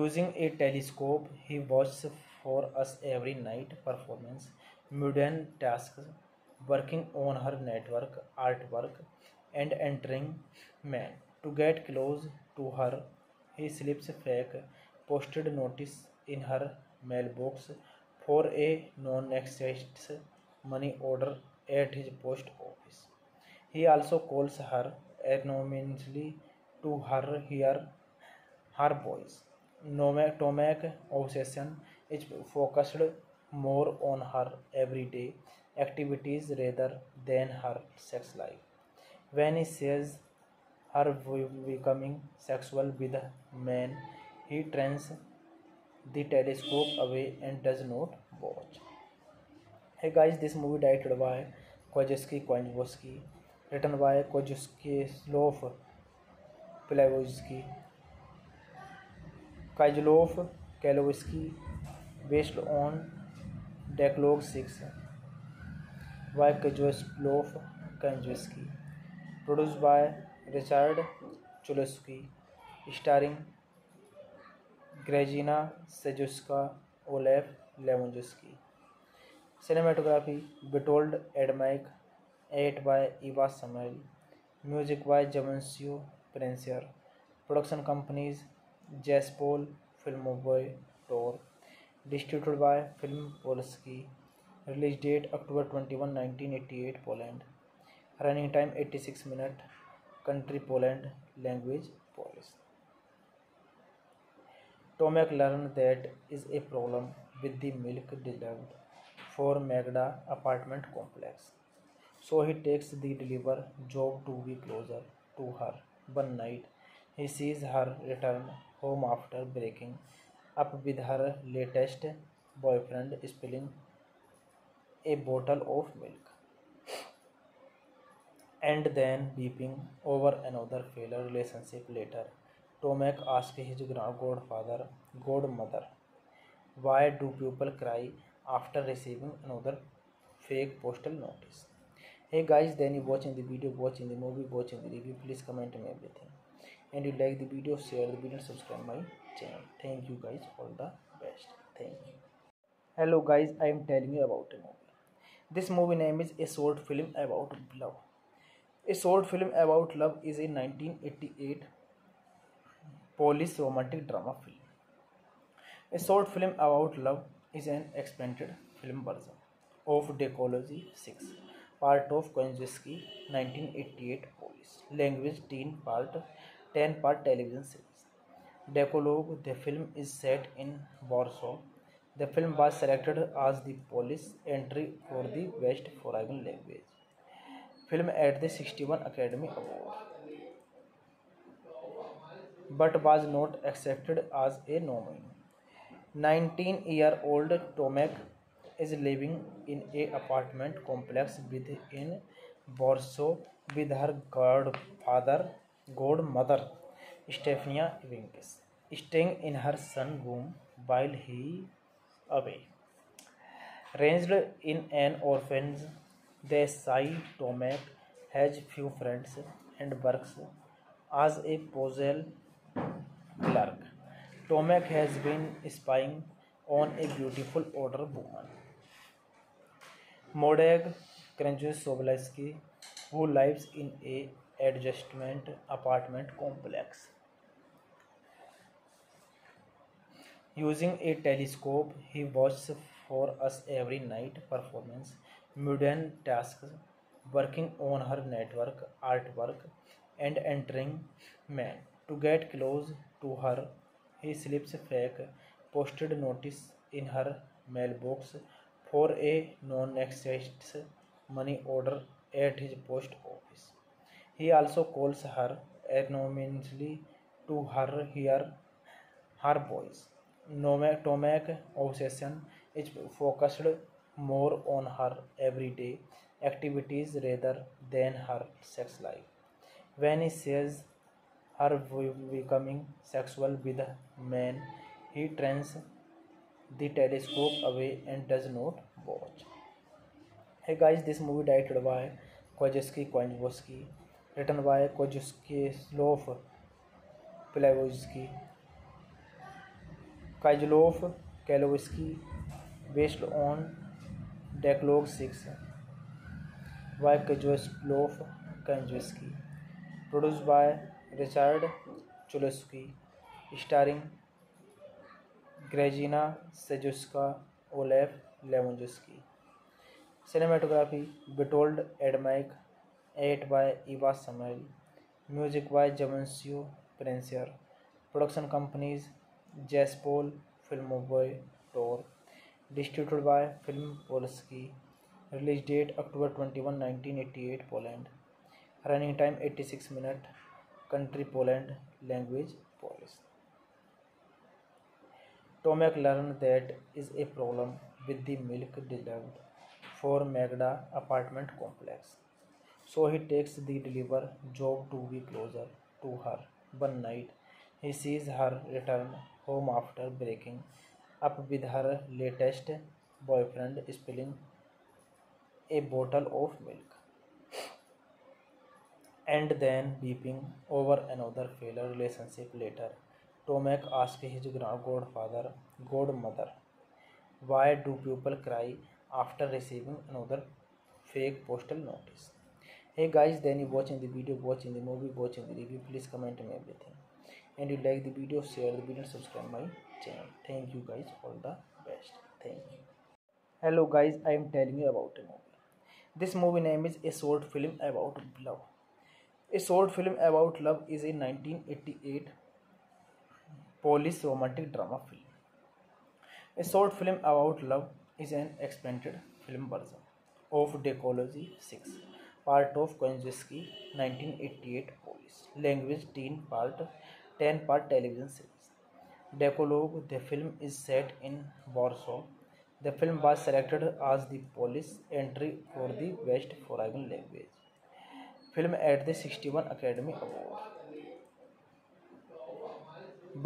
Using a telescope, he watches for us every night performance, mundane tasks, working on her network artwork, and entering men to get close to her. He slips fake posted notice in her mailbox for a non-existent money order at his post office. He also calls her anonymously to her hear her voice. Tomek's obsession is focused more on her everyday activities rather than her sex life. When he sees her becoming sexual with men, he turns the telescope away and does not watch. Hey guys, this movie directed by Kieślowski, written by Krzysztof Kieślowski, based on Dekalog 6 by Krzysztof Kieślowski, produced by Richard Chulowski, starring Grazyna सेजुस्का, Olaf लेमोजुस्की. Cinematography Witold Adamek, eight bye Eva समल, music by जमनसियो Preisner. Production companies Zespol Filmowy Tor, distributed by Film Polski. Release date October 21, 1988 Poland. Running time 86 minutes. Country Poland, language Polish. Tomek learns that is a problem with the milk delivered for Magda apartment complex, so he takes the deliver job to be closer to her. One night, he sees her return home after breaking up with her latest boyfriend, spilling a bottle of milk and then weeping over another failed relationship later. Tomek asks his godmother, why do people cry after receiving another fake postal notice? Hey guys, then you watching the video, watching the movie, watching the review. Please comment me everything. And you like the video, share the video, subscribe my channel. Thank you guys, all the best. Thank you. Hello guys, I am telling you about a movie. This movie name is A Short Film About Love. A Short Film About Love is a 1988 Polish romantic drama film. A Short Film About Love is an expanded film version of Dekalog 6, part of Kieślowski, 1988 Polish language teen part 10 part television series. Dekalog, the film is set in Warsaw. The film was selected as the Polish entry for the Best Foreign Language film at the 61 Academy Award, but was not accepted as a nominee. 19-year-old Tomek is living in a apartment complex within Warsaw with her godmother Stefania Winkes, staying in her son's room while he away. Raised in an orphanage, they say Tomek has few friends and works as a postal clerk. Tomek has been spying on a beautiful older woman, Mordek Krzysztofowski, who lives in a adjustment apartment complex. Using a telescope, he watches for us every night performance, mundane tasks, working on her network artwork, and entering men To get close to her, he slips fake posted notice in her mailbox for a non-excess money order at his post office. He also calls her anonymously to her voice. Nomadic obsession is focused more on her everyday activities rather than her sex life. When he says her becoming sexual with men, he turns the telescope away and does not watch. Hey guys, this movie directed by Kieślowski, written by Krzysztof Kieślowski, based on Dekalog 6 by Krzysztof Kieślowski, produced by Richard Chulowski, starring Grazyna सेजुस्का, Olaf लेवंजुस्की. Cinematography Witold Adamek, eight bye एवा समाल, music by जमनसियो Preisner. Production companies जेस्पो फिल्मोवे Tor, distributed by Film Polski. Release date October 21, 1988, Poland. Running time 86 minutes. Country Poland, language Polish. Tomek learns that is a problem with the milk delivered for Magda apartment complex, so he takes the deliver job to be closer to her. One night, he sees her return home after breaking up with her latest boyfriend, spilling a bottle of milk and then weeping over another failed relationship later. Tomek asks his godfather, godmother, why do people cry after receiving another fake postal notice? Hey guys, then you watching the video, watching the movie, watching the review. Please comment on everything. And you like the video, share the video, subscribe my channel. Thank you guys, all the best. Thank you. Hello guys, I am telling you about a movie. This movie name is A Short Film About Love. A Short Film About Love is a 1988 Polish romantic drama film. A Short Film About Love is an expanded film version of Dekalog 6, part of Kieślowski 1988 Polish language teen part 10 part television series. Dekalog, the film, is set in Warsaw. The film was selected as the Polish entry for the Best Foreign Language film at the 61 Academy Award,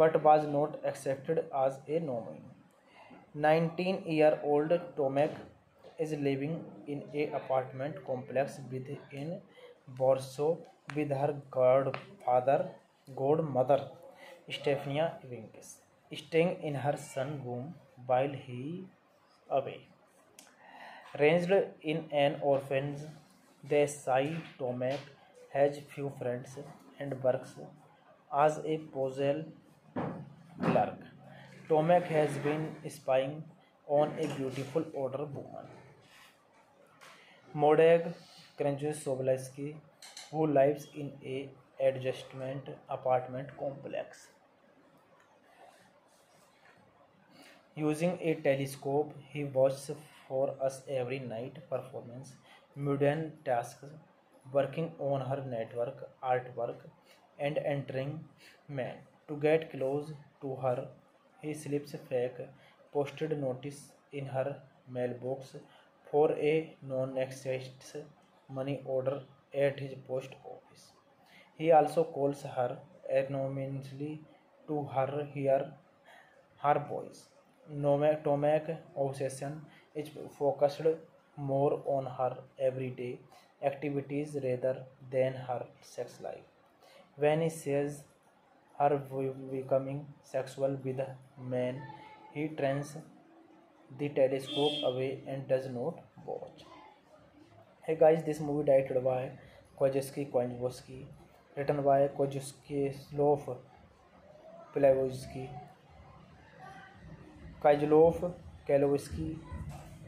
but was not accepted as a nominee. 19-year-old Tomek is living in an apartment complex within Warsaw with her godmother, Stefania Winkes, staying in her son's room while he away. Raised in an orphanage, they say Tomek has few friends and works as a puzzle clerk. Tomek has been spying on a beautiful older woman, Mordek Krzysztofowski, who lives in a adjacent apartment complex. Using a telescope, he watches for us every night, performance mundane tasks, working on her network artwork, and entering men. To get close to her, he slips fake posted notice in her mailbox for a non-excess money order at his post office. He also calls her anonymously to her voice. Nomadic obsession is focused more on her everyday activities rather than her sex life. When he says her becoming sexual with men, he turns the telescope away and does not watch. Hey guys, this movie directed by Kieślowski, written by Krzysztof Kieślowski,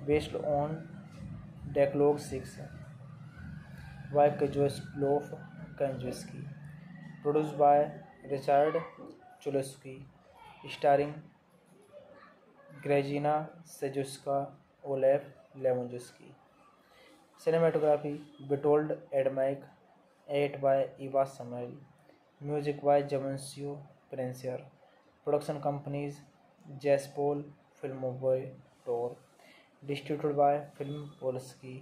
based on Dekalog 6 by Krzysztof Kieślowski, produced by Richard चुलोस्की, starring Grazyna सेजुस्का, Olaf लेवोंजुस्की, cinematography Witold Adamek, eight bye Eva समल, music by जमनसियो Preisner, production companies Zespol Filmowy Tor, distributed by Film Polski,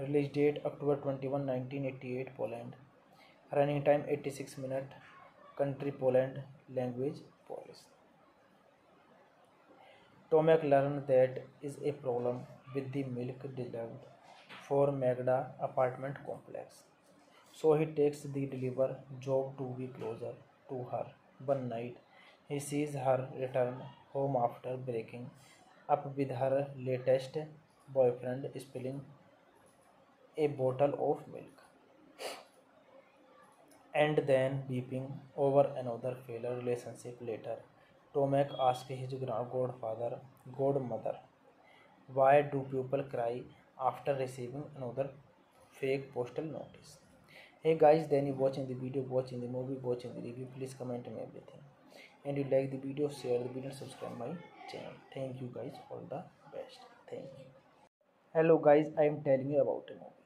release date October 21, 1988, Poland, running time 86 minutes, country Poland, language Polish. Tomek learned that is a problem with the milk delivered for Magda apartment complex, so he takes the deliver job to be closer to her. One night, he sees her return home after breaking up with her latest boyfriend, spilling a bottle of milk and then weeping over another failed relationship later. Tomek asks his godfather, godmother, why do people cry after receiving another fake postal notice? Hey guys, then you watching the video, watching the movie, watching the review. Please comment me everything. And you like the video, share the video, subscribe my channel. Thank you guys, all the best. Thank you. Hello guys, I am telling you about a movie.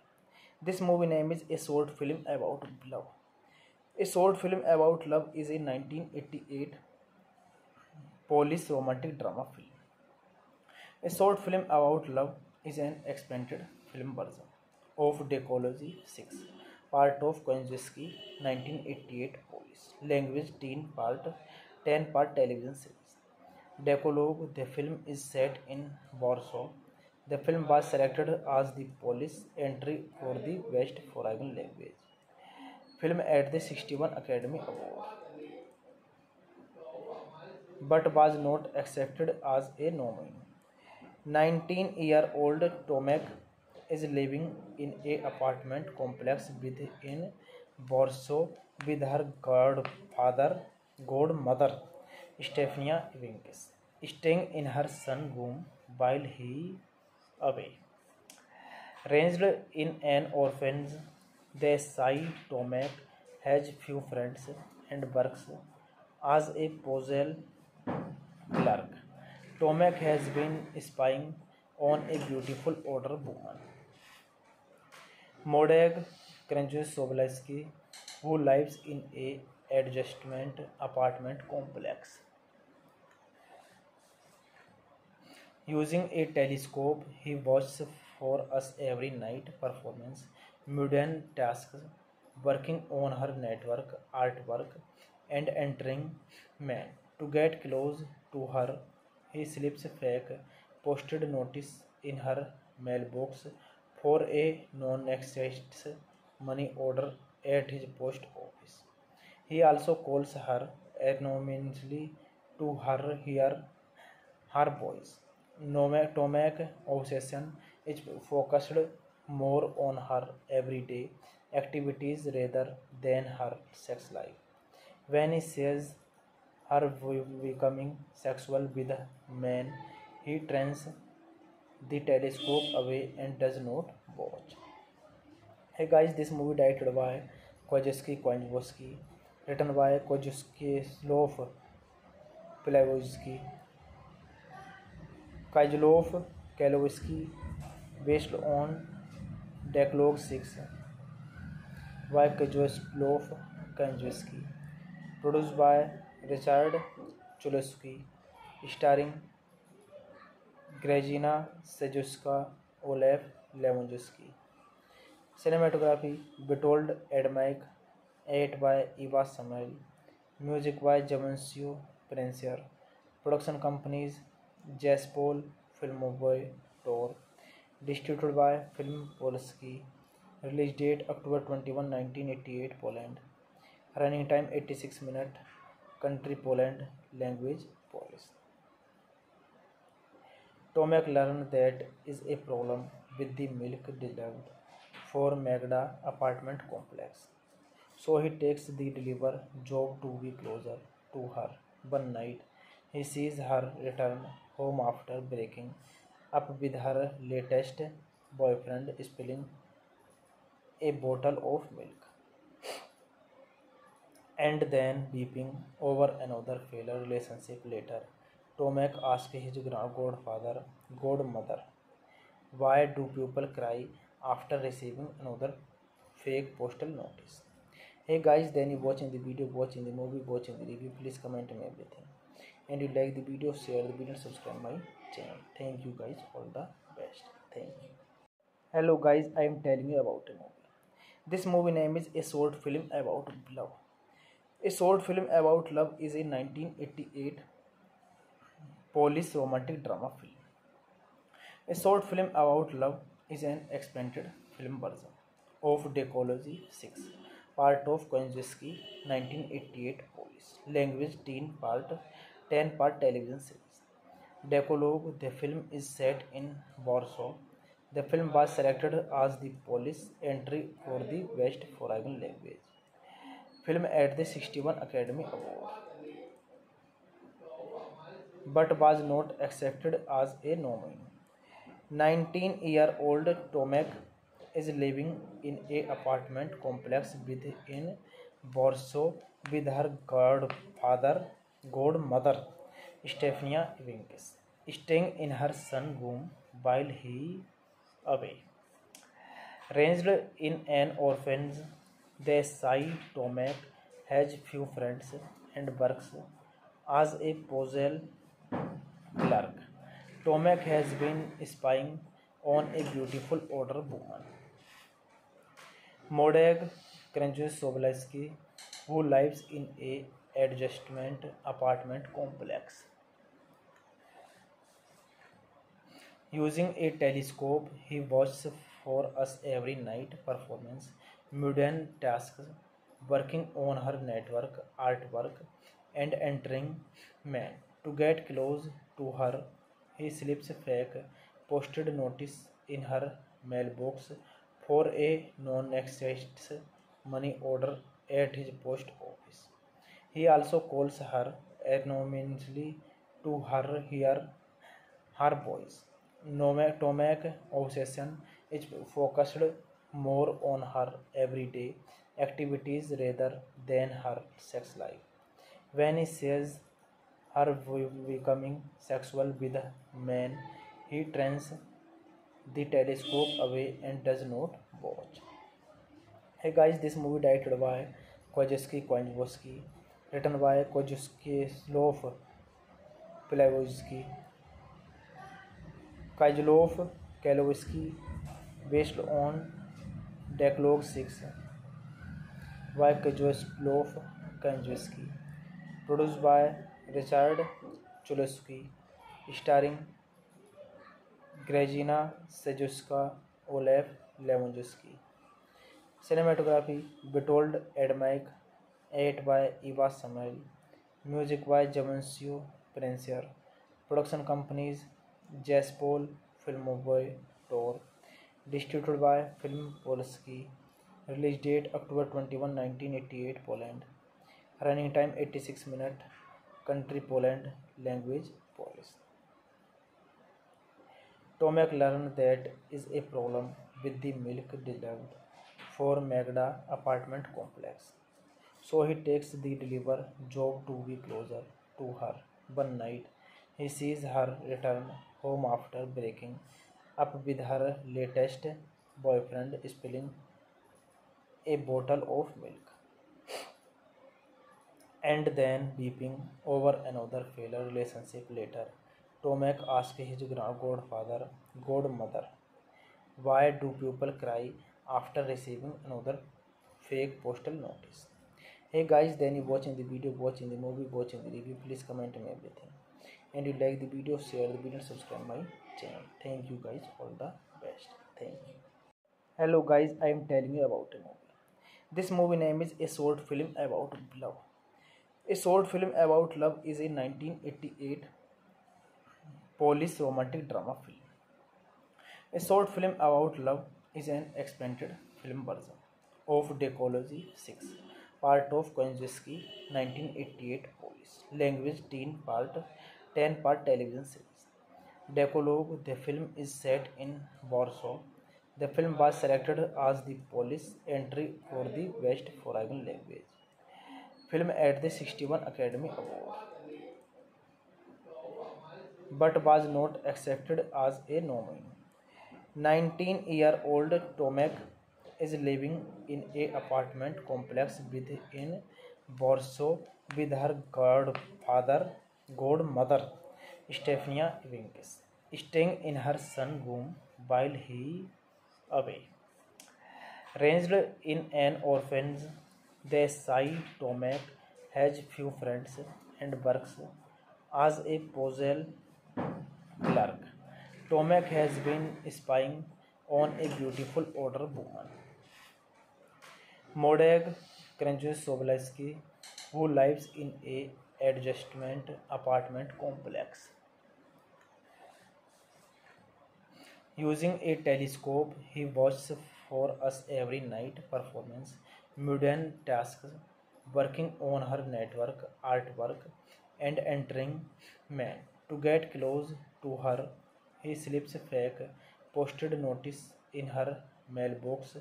This movie name is A Short Film About Love. A Short Film About Love is a 1988 Polish romantic drama film. A Short Film About Love is an expanded film version of Dekalog 6, part of Kończyński 1988 Polish language teen part 10 part television series. Dekalog, the film is set in Warsaw. The film was selected as the Polish entry for the Best Foreign Language film at the 61 Academy Award, but was not accepted as a nominee. 19-year-old Tomek is living in an apartment complex within Warsaw with her godmother, Stefania Winkis, staying in her son's room while he away. Raised in an orphanage, they say Tomek has few friends and works as a postal clerk. Tomek has been spying on a beautiful older woman, Młodego Krzysztofa, who lives in a adjacent apartment complex. Using a telescope, he watches for us every night, performance mundane tasks, working on her network artwork, and entering men. To get close to her, he slips fake posted notice in her mailbox for a non-existent money order at his post office. He also calls her anonymously to hear her voice. Tomek's obsession is focused more on her everyday activities rather than her sex life. When he sees her becoming sexual with men, he turns the telescope away and does not watch. Hey guys, this movie directed by Kończyński, written by Krzysztof Kieślowski. Based on Dekalog 6 by Krzysztof Kieślowski, produced by Richard Chulowski, starring Grażyna Szapołowska, Olaf Lubaszenko, cinematography Witold Adamczyk, edited by Ewa Smal, music by Jemisiu Preisner, production companies Zespół Filmowy Tor, distributed by Film Polski, release date October 21, 1988, Poland, running time 86 minutes, country Poland, language Polish. Tomek learned that is a problem with the milk delivered for Magda apartment complex, so he takes the deliver job to be closer to her. One night, he sees her return home after breaking up with her latest boyfriend, spilling a bottle of milk and then weeping over another failure relationship later, Tomek asked his godfather, godmother, why do people cry after receiving another fake postal notice? Hey guys, then you watching the video, watching the movie, watching the review, please comment me everything. And you like the video, share the video and subscribe my channel. Thank you guys, all the best. Thank you. Hello guys, I am telling you about a movie. This movie name is A Short Film About Love. A Short Film About Love is a 1988 Polish romantic drama film. A Short Film About Love is an expanded film version of Dekalog 6, part of Kieślowski 1988 Polish language teen part 10 part television series. Dekalog, the film is set in Warsaw. The film was selected as the Polish entry for the Best Foreign Language film at the 61 Academy Award, but was not accepted as a nominee. 19-year-old Tomek is living in a apartment complex within Warsaw with her godmother, Stefania Winkis, staying in her son's room while he away. Raised in an orphanage, they say Tomek has few friends and works as a postal clerk. Tomek has been spying on a beautiful older woman, Mordek Krzysztof, who lives in a adjustment apartment complex. Using a telescope, he watches for us every night performance, mundane tasks, working on her network, artwork, and entering men. To get close to her, he slips fake posted notice in her mailbox for a non-existent money order at his post office. He also calls her anonymously to hear her voice. Tomek's obsession is focused more on her everyday activities rather than her sex life. When he sees her becoming sexual with men, he turns the telescope away and does not watch. Hey guys, this movie directed by Kieślowski, written by Krzysztof Kieślowski, based on Dekalog 6 by Krzysztof Kieślowski, produced by Richard Chulowski, starring Grażyna Szapołowska, Olaf Lubaszenko. Cinematography Witold Adamczyk, edited by Ewa Smal, music by Zbigniew Preisner. Production companies Zespół Filmowy Tor, distributed by Film Polski. Release date October 21, 1988, Poland. Running time 86 minutes. Country Poland, language Polish. Tomek learns that is a problem with the milk delivered for Magda apartment complex, so he takes the deliver job to be closer to her. One night, he sees her return home after breaking up with her latest boyfriend, spilling a bottle of milk and then weeping over another failure relationship later. Tomek asked his godfather, godmother, why do people cry after receiving another fake postal notice? Hey guys, then you watching the video, watching the movie, watching the review, please comment me everything. And you like the video, share the video and subscribe my channel. Thank you guys, all the best. Thank you. Hello guys, I am telling you about a movie. This movie name is A Short Film About Love. A Short Film About Love is a 1988 Polish romantic drama film. A Short Film About Love is an expanded film version of Dekalog 6, part of Kieślowski 1988 Polish language teen part 10 part television series. Dekalog, the film is set in Warsaw. The film was selected as the Polish entry for the Best Foreign Language film at the 61 academy award but was not accepted as a nominee. 19-year-old Tomek is living in a apartment complex within Warsaw with her godmother Stefania Winkes, staying in her son's room while he away ranged in an orphanage. They say Tomek has few friends and works as a postal clerk. Tomek has been spying on a beautiful older woman, Mordek Krzysztofowski, who lives in a adjustment apartment complex. Using a telescope, he watches for us every night performance, mundane tasks, working on her network artwork, and entering men to get close to her. He slips fake posted notice in her mailbox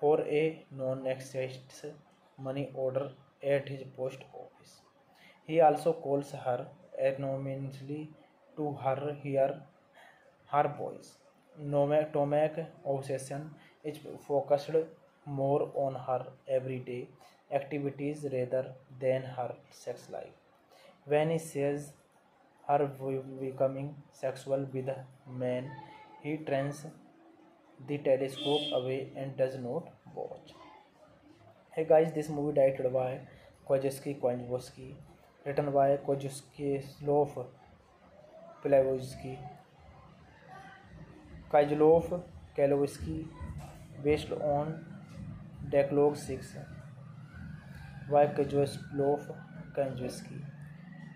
for a non-existent money order at his post office. He also calls her anonymously to hear her voice. Tomek's obsession is focused more on her everyday activities rather than her sex life. When he sees her becoming sexual with men, he turns the telescope away and does not watch. Hey guys, this movie directed by Kieślowski, written by Krzysztof Kieślowski, based on Dekalog 6 by Krzysztof Kieślowski,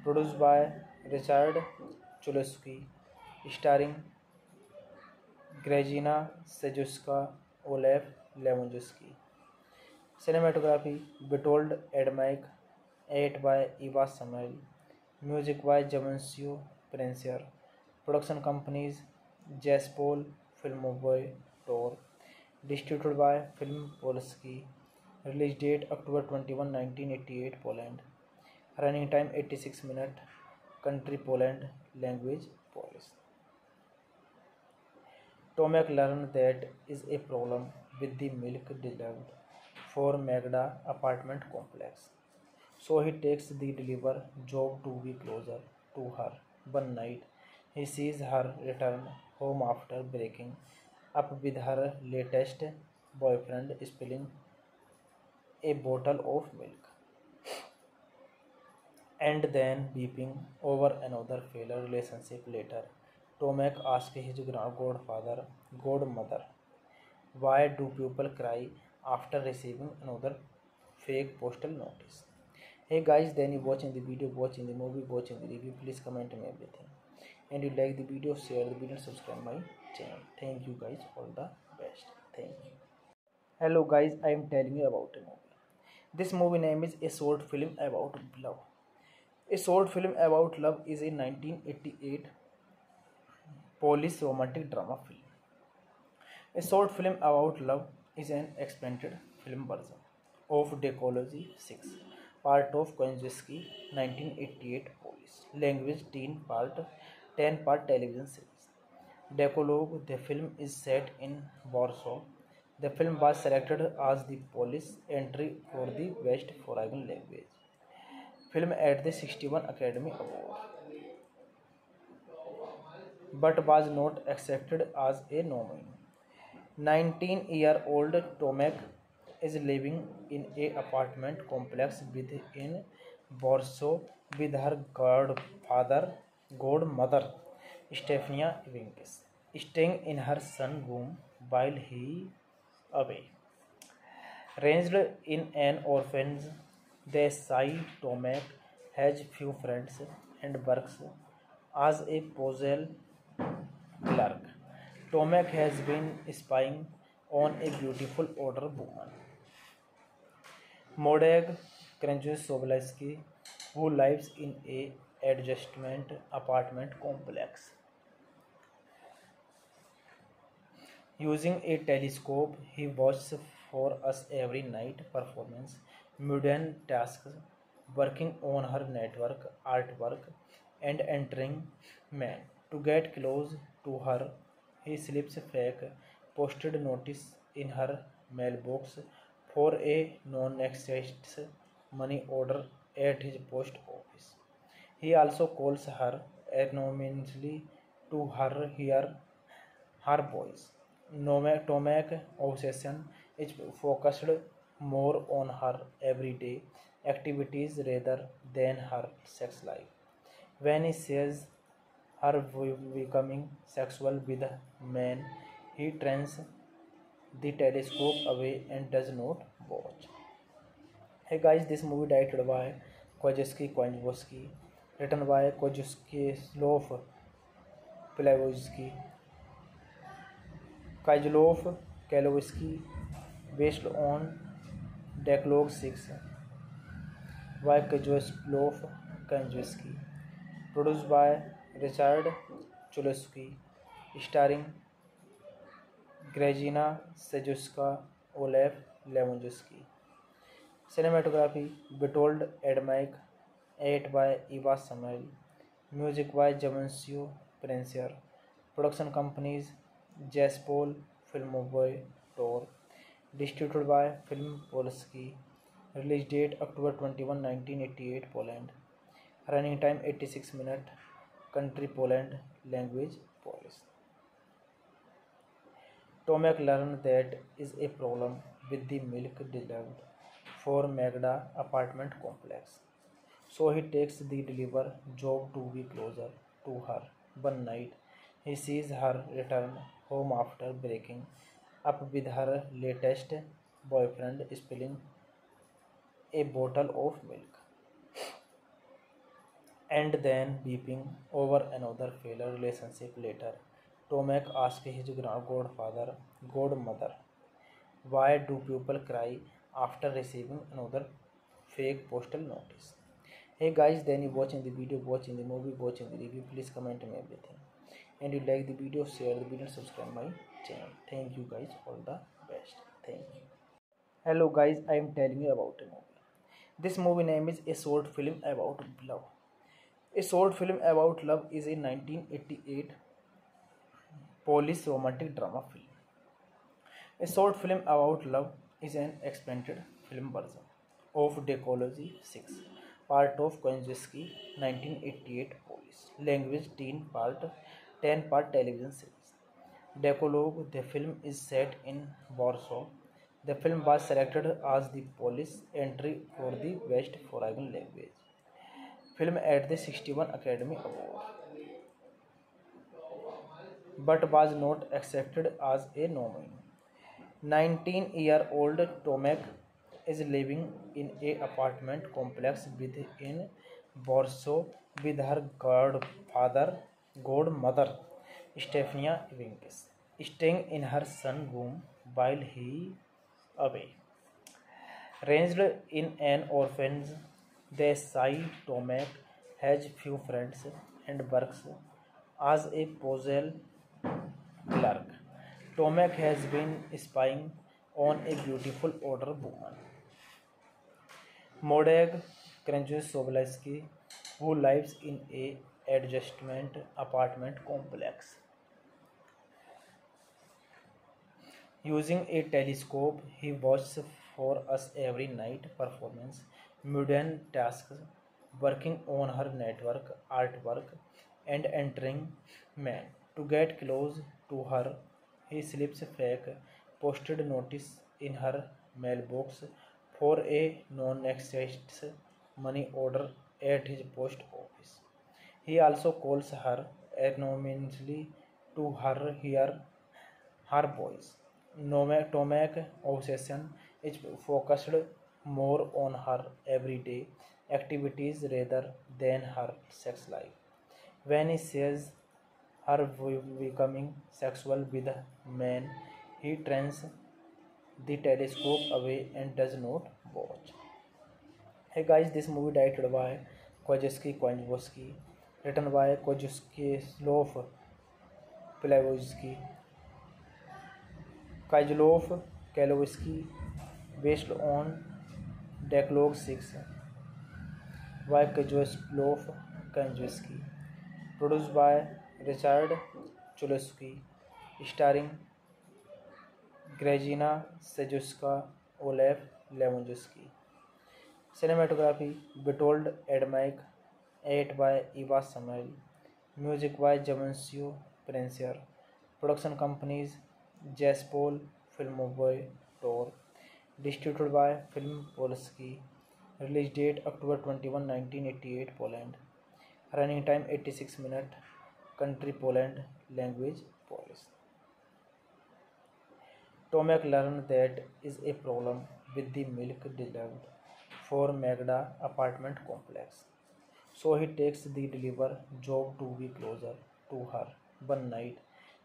produced by Richard Chulowski, starring Grazyna सेजुस्का, Olaf लेमोजुस्की, cinematography Witold Adamek, eight bye Eva समल, music by जमनसियो प्रेंसर, production companies Zespol Filmowy Tor, distributed by Film Polski, release date October 21, 1988 Poland, running time 86 minutes, country Poland, language Polish. Tomek learns that is a problem with the milk delivered for Magda apartment complex, so he takes the deliver job to be closer to her. One night, he sees her return home after breaking up with her latest boyfriend, spilling a bottle of milk and then weeping over another failed relationship later. Tomek asks his godmother, why do people cry after receiving another fake postal notice? Hey guys, then you watching the video, watching the movie, watching the review, please comment me everything. And you like the video, share the video, subscribe my channel. Thank you guys, all the best. Thank you. Hello guys, I am telling you about a movie. This movie name is A Short Film About Love. A Short Film About Love is a 1988 Polish romantic drama film. A Short Film About Love is an expanded film version of Dekalog 6, part of Kieślowski 1988 Polish language teen part 10 part television series. Dekalog, the film is set in Warsaw. The film was selected as the Polish entry for the Best Foreign Language film at the 61 Academy Award, but was not accepted as a nominee. 19-year-old Tomek is living in an apartment complex within Warsaw with her godmother Stefania Winkes, staying in her son's room while he away. Ranged in an orphanage, they say Tomek has few friends and works as a postal clerk. Tomek has been spying on a beautiful older woman, Mordek Krzysztofowski, who lives in a adjustment apartment complex. Using a telescope, he watches for us every night performance, mundane tasks, working on her network artwork and entering men to get close to her. He slips fake posted notice in her mailbox for a non-existent money order at his post office. He also calls her anonymously to her hear her voice. Nomadic obsession is focused more on her everyday activities rather than her sex life. When he sees her becoming sexual with men, he turns the telescope away and does not watch. Hey guys, this movie directed by Kieślowski, written by Krzysztof Kieślowski, based on Dekalog 6 by Krzysztof Kieślowski, produced by Richard Chulowski, starring Grażyna Szapołowska, Olaf Lubaszenko. Cinematography Betold Edmike, 8 by Ewa Smal, music by Zbigniew Preisner, production companies Zespół Filmowy Tor, distributed by Film Polski, release date October 21, 1988, Poland, running time 86 minutes, country Poland, language Polish. Tomek learns that is a problem with the milk delivered for Magda apartment complex, so he takes the deliver job to be closer to her. One night, he sees her return home after breaking up with her latest boyfriend, spilling a bottle of milk and then weeping over another failed relationship later. Tomek asks his godmother, why do people cry after receiving another fake postal notice? Hey guys, then you watching the video, watching the movie, watching the review, please comment me everything. And you like the video, share the video, subscribe my channel. Thank you guys, all the best. Thank you. Hello guys, I am telling you about a movie. This movie name is A Short Film About Love. A Short Film About Love is a 1988 Polish romantic drama film. A Short Film About Love is an expanded film version of Dekalog 6, part of Kieślowski, 1988 Polish, language teen part 10-part television series. Dekalog, the film, is set in Warsaw. The film was selected as the Polish entry for the Best Foreign Language film at the 61 Academy Award, but was not accepted as a nominee. 19-year-old Tomek is living in an apartment complex within Warsaw with her godmother, Stefania Winkis, staying in her son's room while he away. Raised in an orphanage, they say Tomek has few friends and works as a postal clerk. Tomek has been spying on a beautiful older woman, Młodego Krzysztofowskiego, who lives in a adjacent apartment complex. Using a telescope, he watches for us every night performance, mundane tasks, working on her network artwork, and entering men to get close to her. He slips fake posted notice in her mailbox for a non-existent money order at his post office. He also calls her anonymously to her hear her voice. Nomadic obsession is focused more on her everyday activities rather than her sex life. When he sees her becoming sexual with men, he turns the telescope away and does not watch. Hey guys, this movie directed by Kieślowski, written by Krzysztof Kieślowski, based on Dekalog 6 by Krzysztof Kieślowski, produced by Richard Chulowski, starring Grażyna Szapołowska, Olaf Lubaszenko. Cinematography Bertold Edmek, edited by Ewa Smal, music by Zbigniew Preisner, production companies Zespół Filmowy Tor, distributed by Film Polski, release date October 21, 1988, Poland, running time 86 minutes, country Poland, language Polish. Tomek learned that is a problem with the milk delivered for Magda apartment complex, so he takes the deliver job to be closer to her. One night,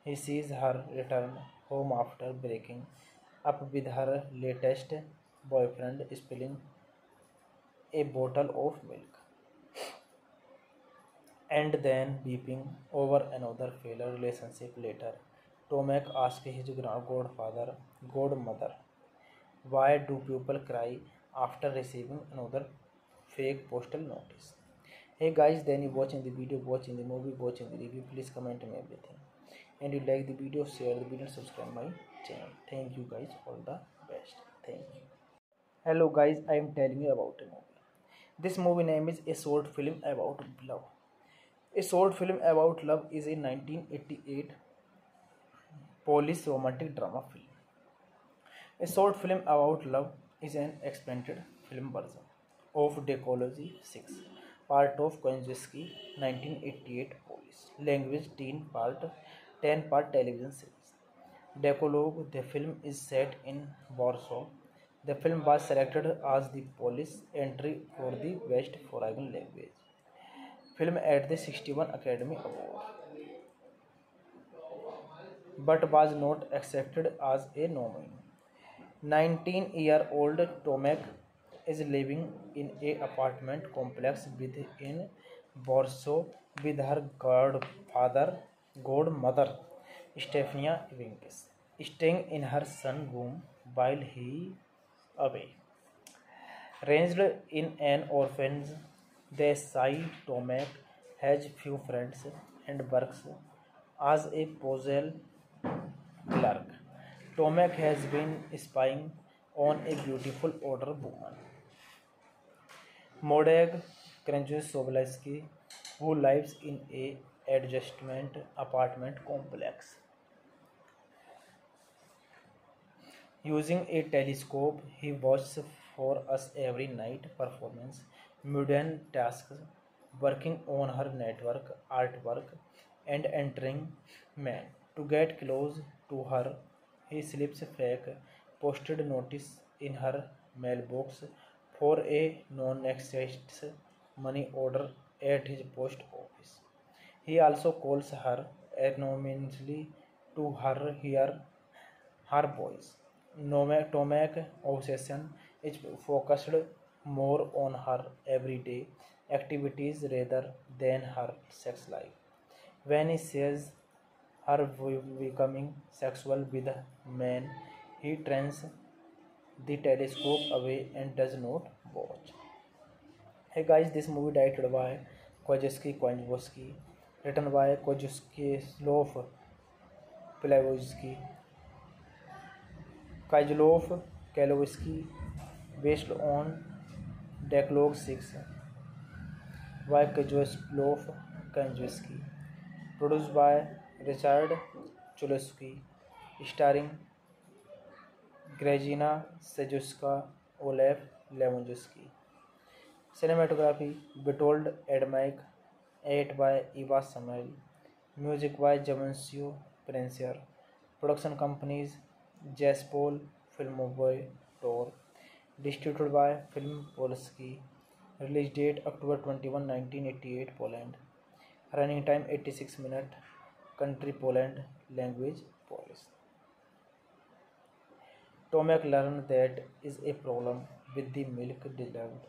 he sees her return home after breaking up with her latest boyfriend, spilling a bottle of milk and then weeping over another failed relationship. Later, Tomek asks his godmother, why do people cry after receiving another fake postal notice? Hey guys, then you watching the video, watching the movie, watching the review. Please comment on everything. And you like the video, share the video, subscribe my channel. Thank you guys, all the best. Thank you. Hello guys, I am telling you about a movie. This movie name is A Short Film About Love. A Short Film About Love is a 1988 Polish romantic drama film. A Short Film About Love is an expanded film version of Dekalog 6, part of Kieślowski 1988 Polish language teen part 10 part television series Dekalog. The film is set in Warsaw. The film was selected as the Polish entry for the Best Foreign Language film at the 61 Academy Award, but was not accepted as a nominee. 19-year-old Tomek is living in an apartment complex within Warsaw with her godmother, Stefania Winkis, staying in her son's room while he away. Raised in an orphanage, they say Tomek has few friends and works as a postal clerk. Tomek has been spying on a beautiful older woman, Mordek Krzysztofowski, who lives in a adjacent apartment complex. Using a telescope, he watches for us every night, performance mundane tasks, working on her network artwork, and entering men to get close to her. He slips fake posted notice in her mailbox for a non-existent money order at his post office. He also calls her anonymously to her hear her voice. Tomek's obsession is focused more on her everyday activities rather than her sex life. When he sees her becoming sexual with men, he turns the telescope away and does not watch. Hey guys, this movie directed by Kieślowski, written by Krzysztof Kieślowski, based on Dekalog 6 by Krzysztof Kieślowski, produced by Richard Chulowski, starring Grażyna Szapołowska, Olaf Lubaszenko. Cinematography Bertold Edmek, edited by Ewa Smal, music by Zbigniew Preisner, production companies Zespół Filmowy Tor, distributed by Film Polski, release date October 21, 1988, Poland, running time 86 minutes, country Poland, language Polish. Tomek learned that is a problem with the milk delivered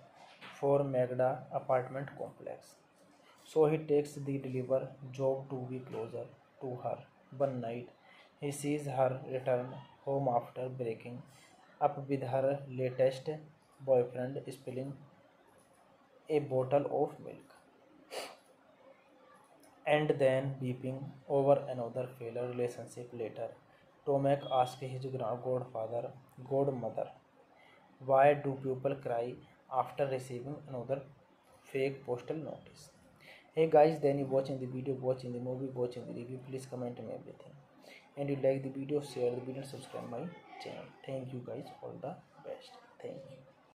for Magda apartment complex, so he takes the deliver job to be closer to her. One night, he sees her return home after breaking up with her latest boyfriend, spilling a bottle of milk and then weeping over another failed relationship later, Tomek asked his godfather, godmother, why do people cry after receiving another fake postal notice? Hey guys, then you watching the video, watching the movie, watching the review, please comment me everything. And you like the video, share the video and subscribe my channel. Thank you guys, all the best. Thank you.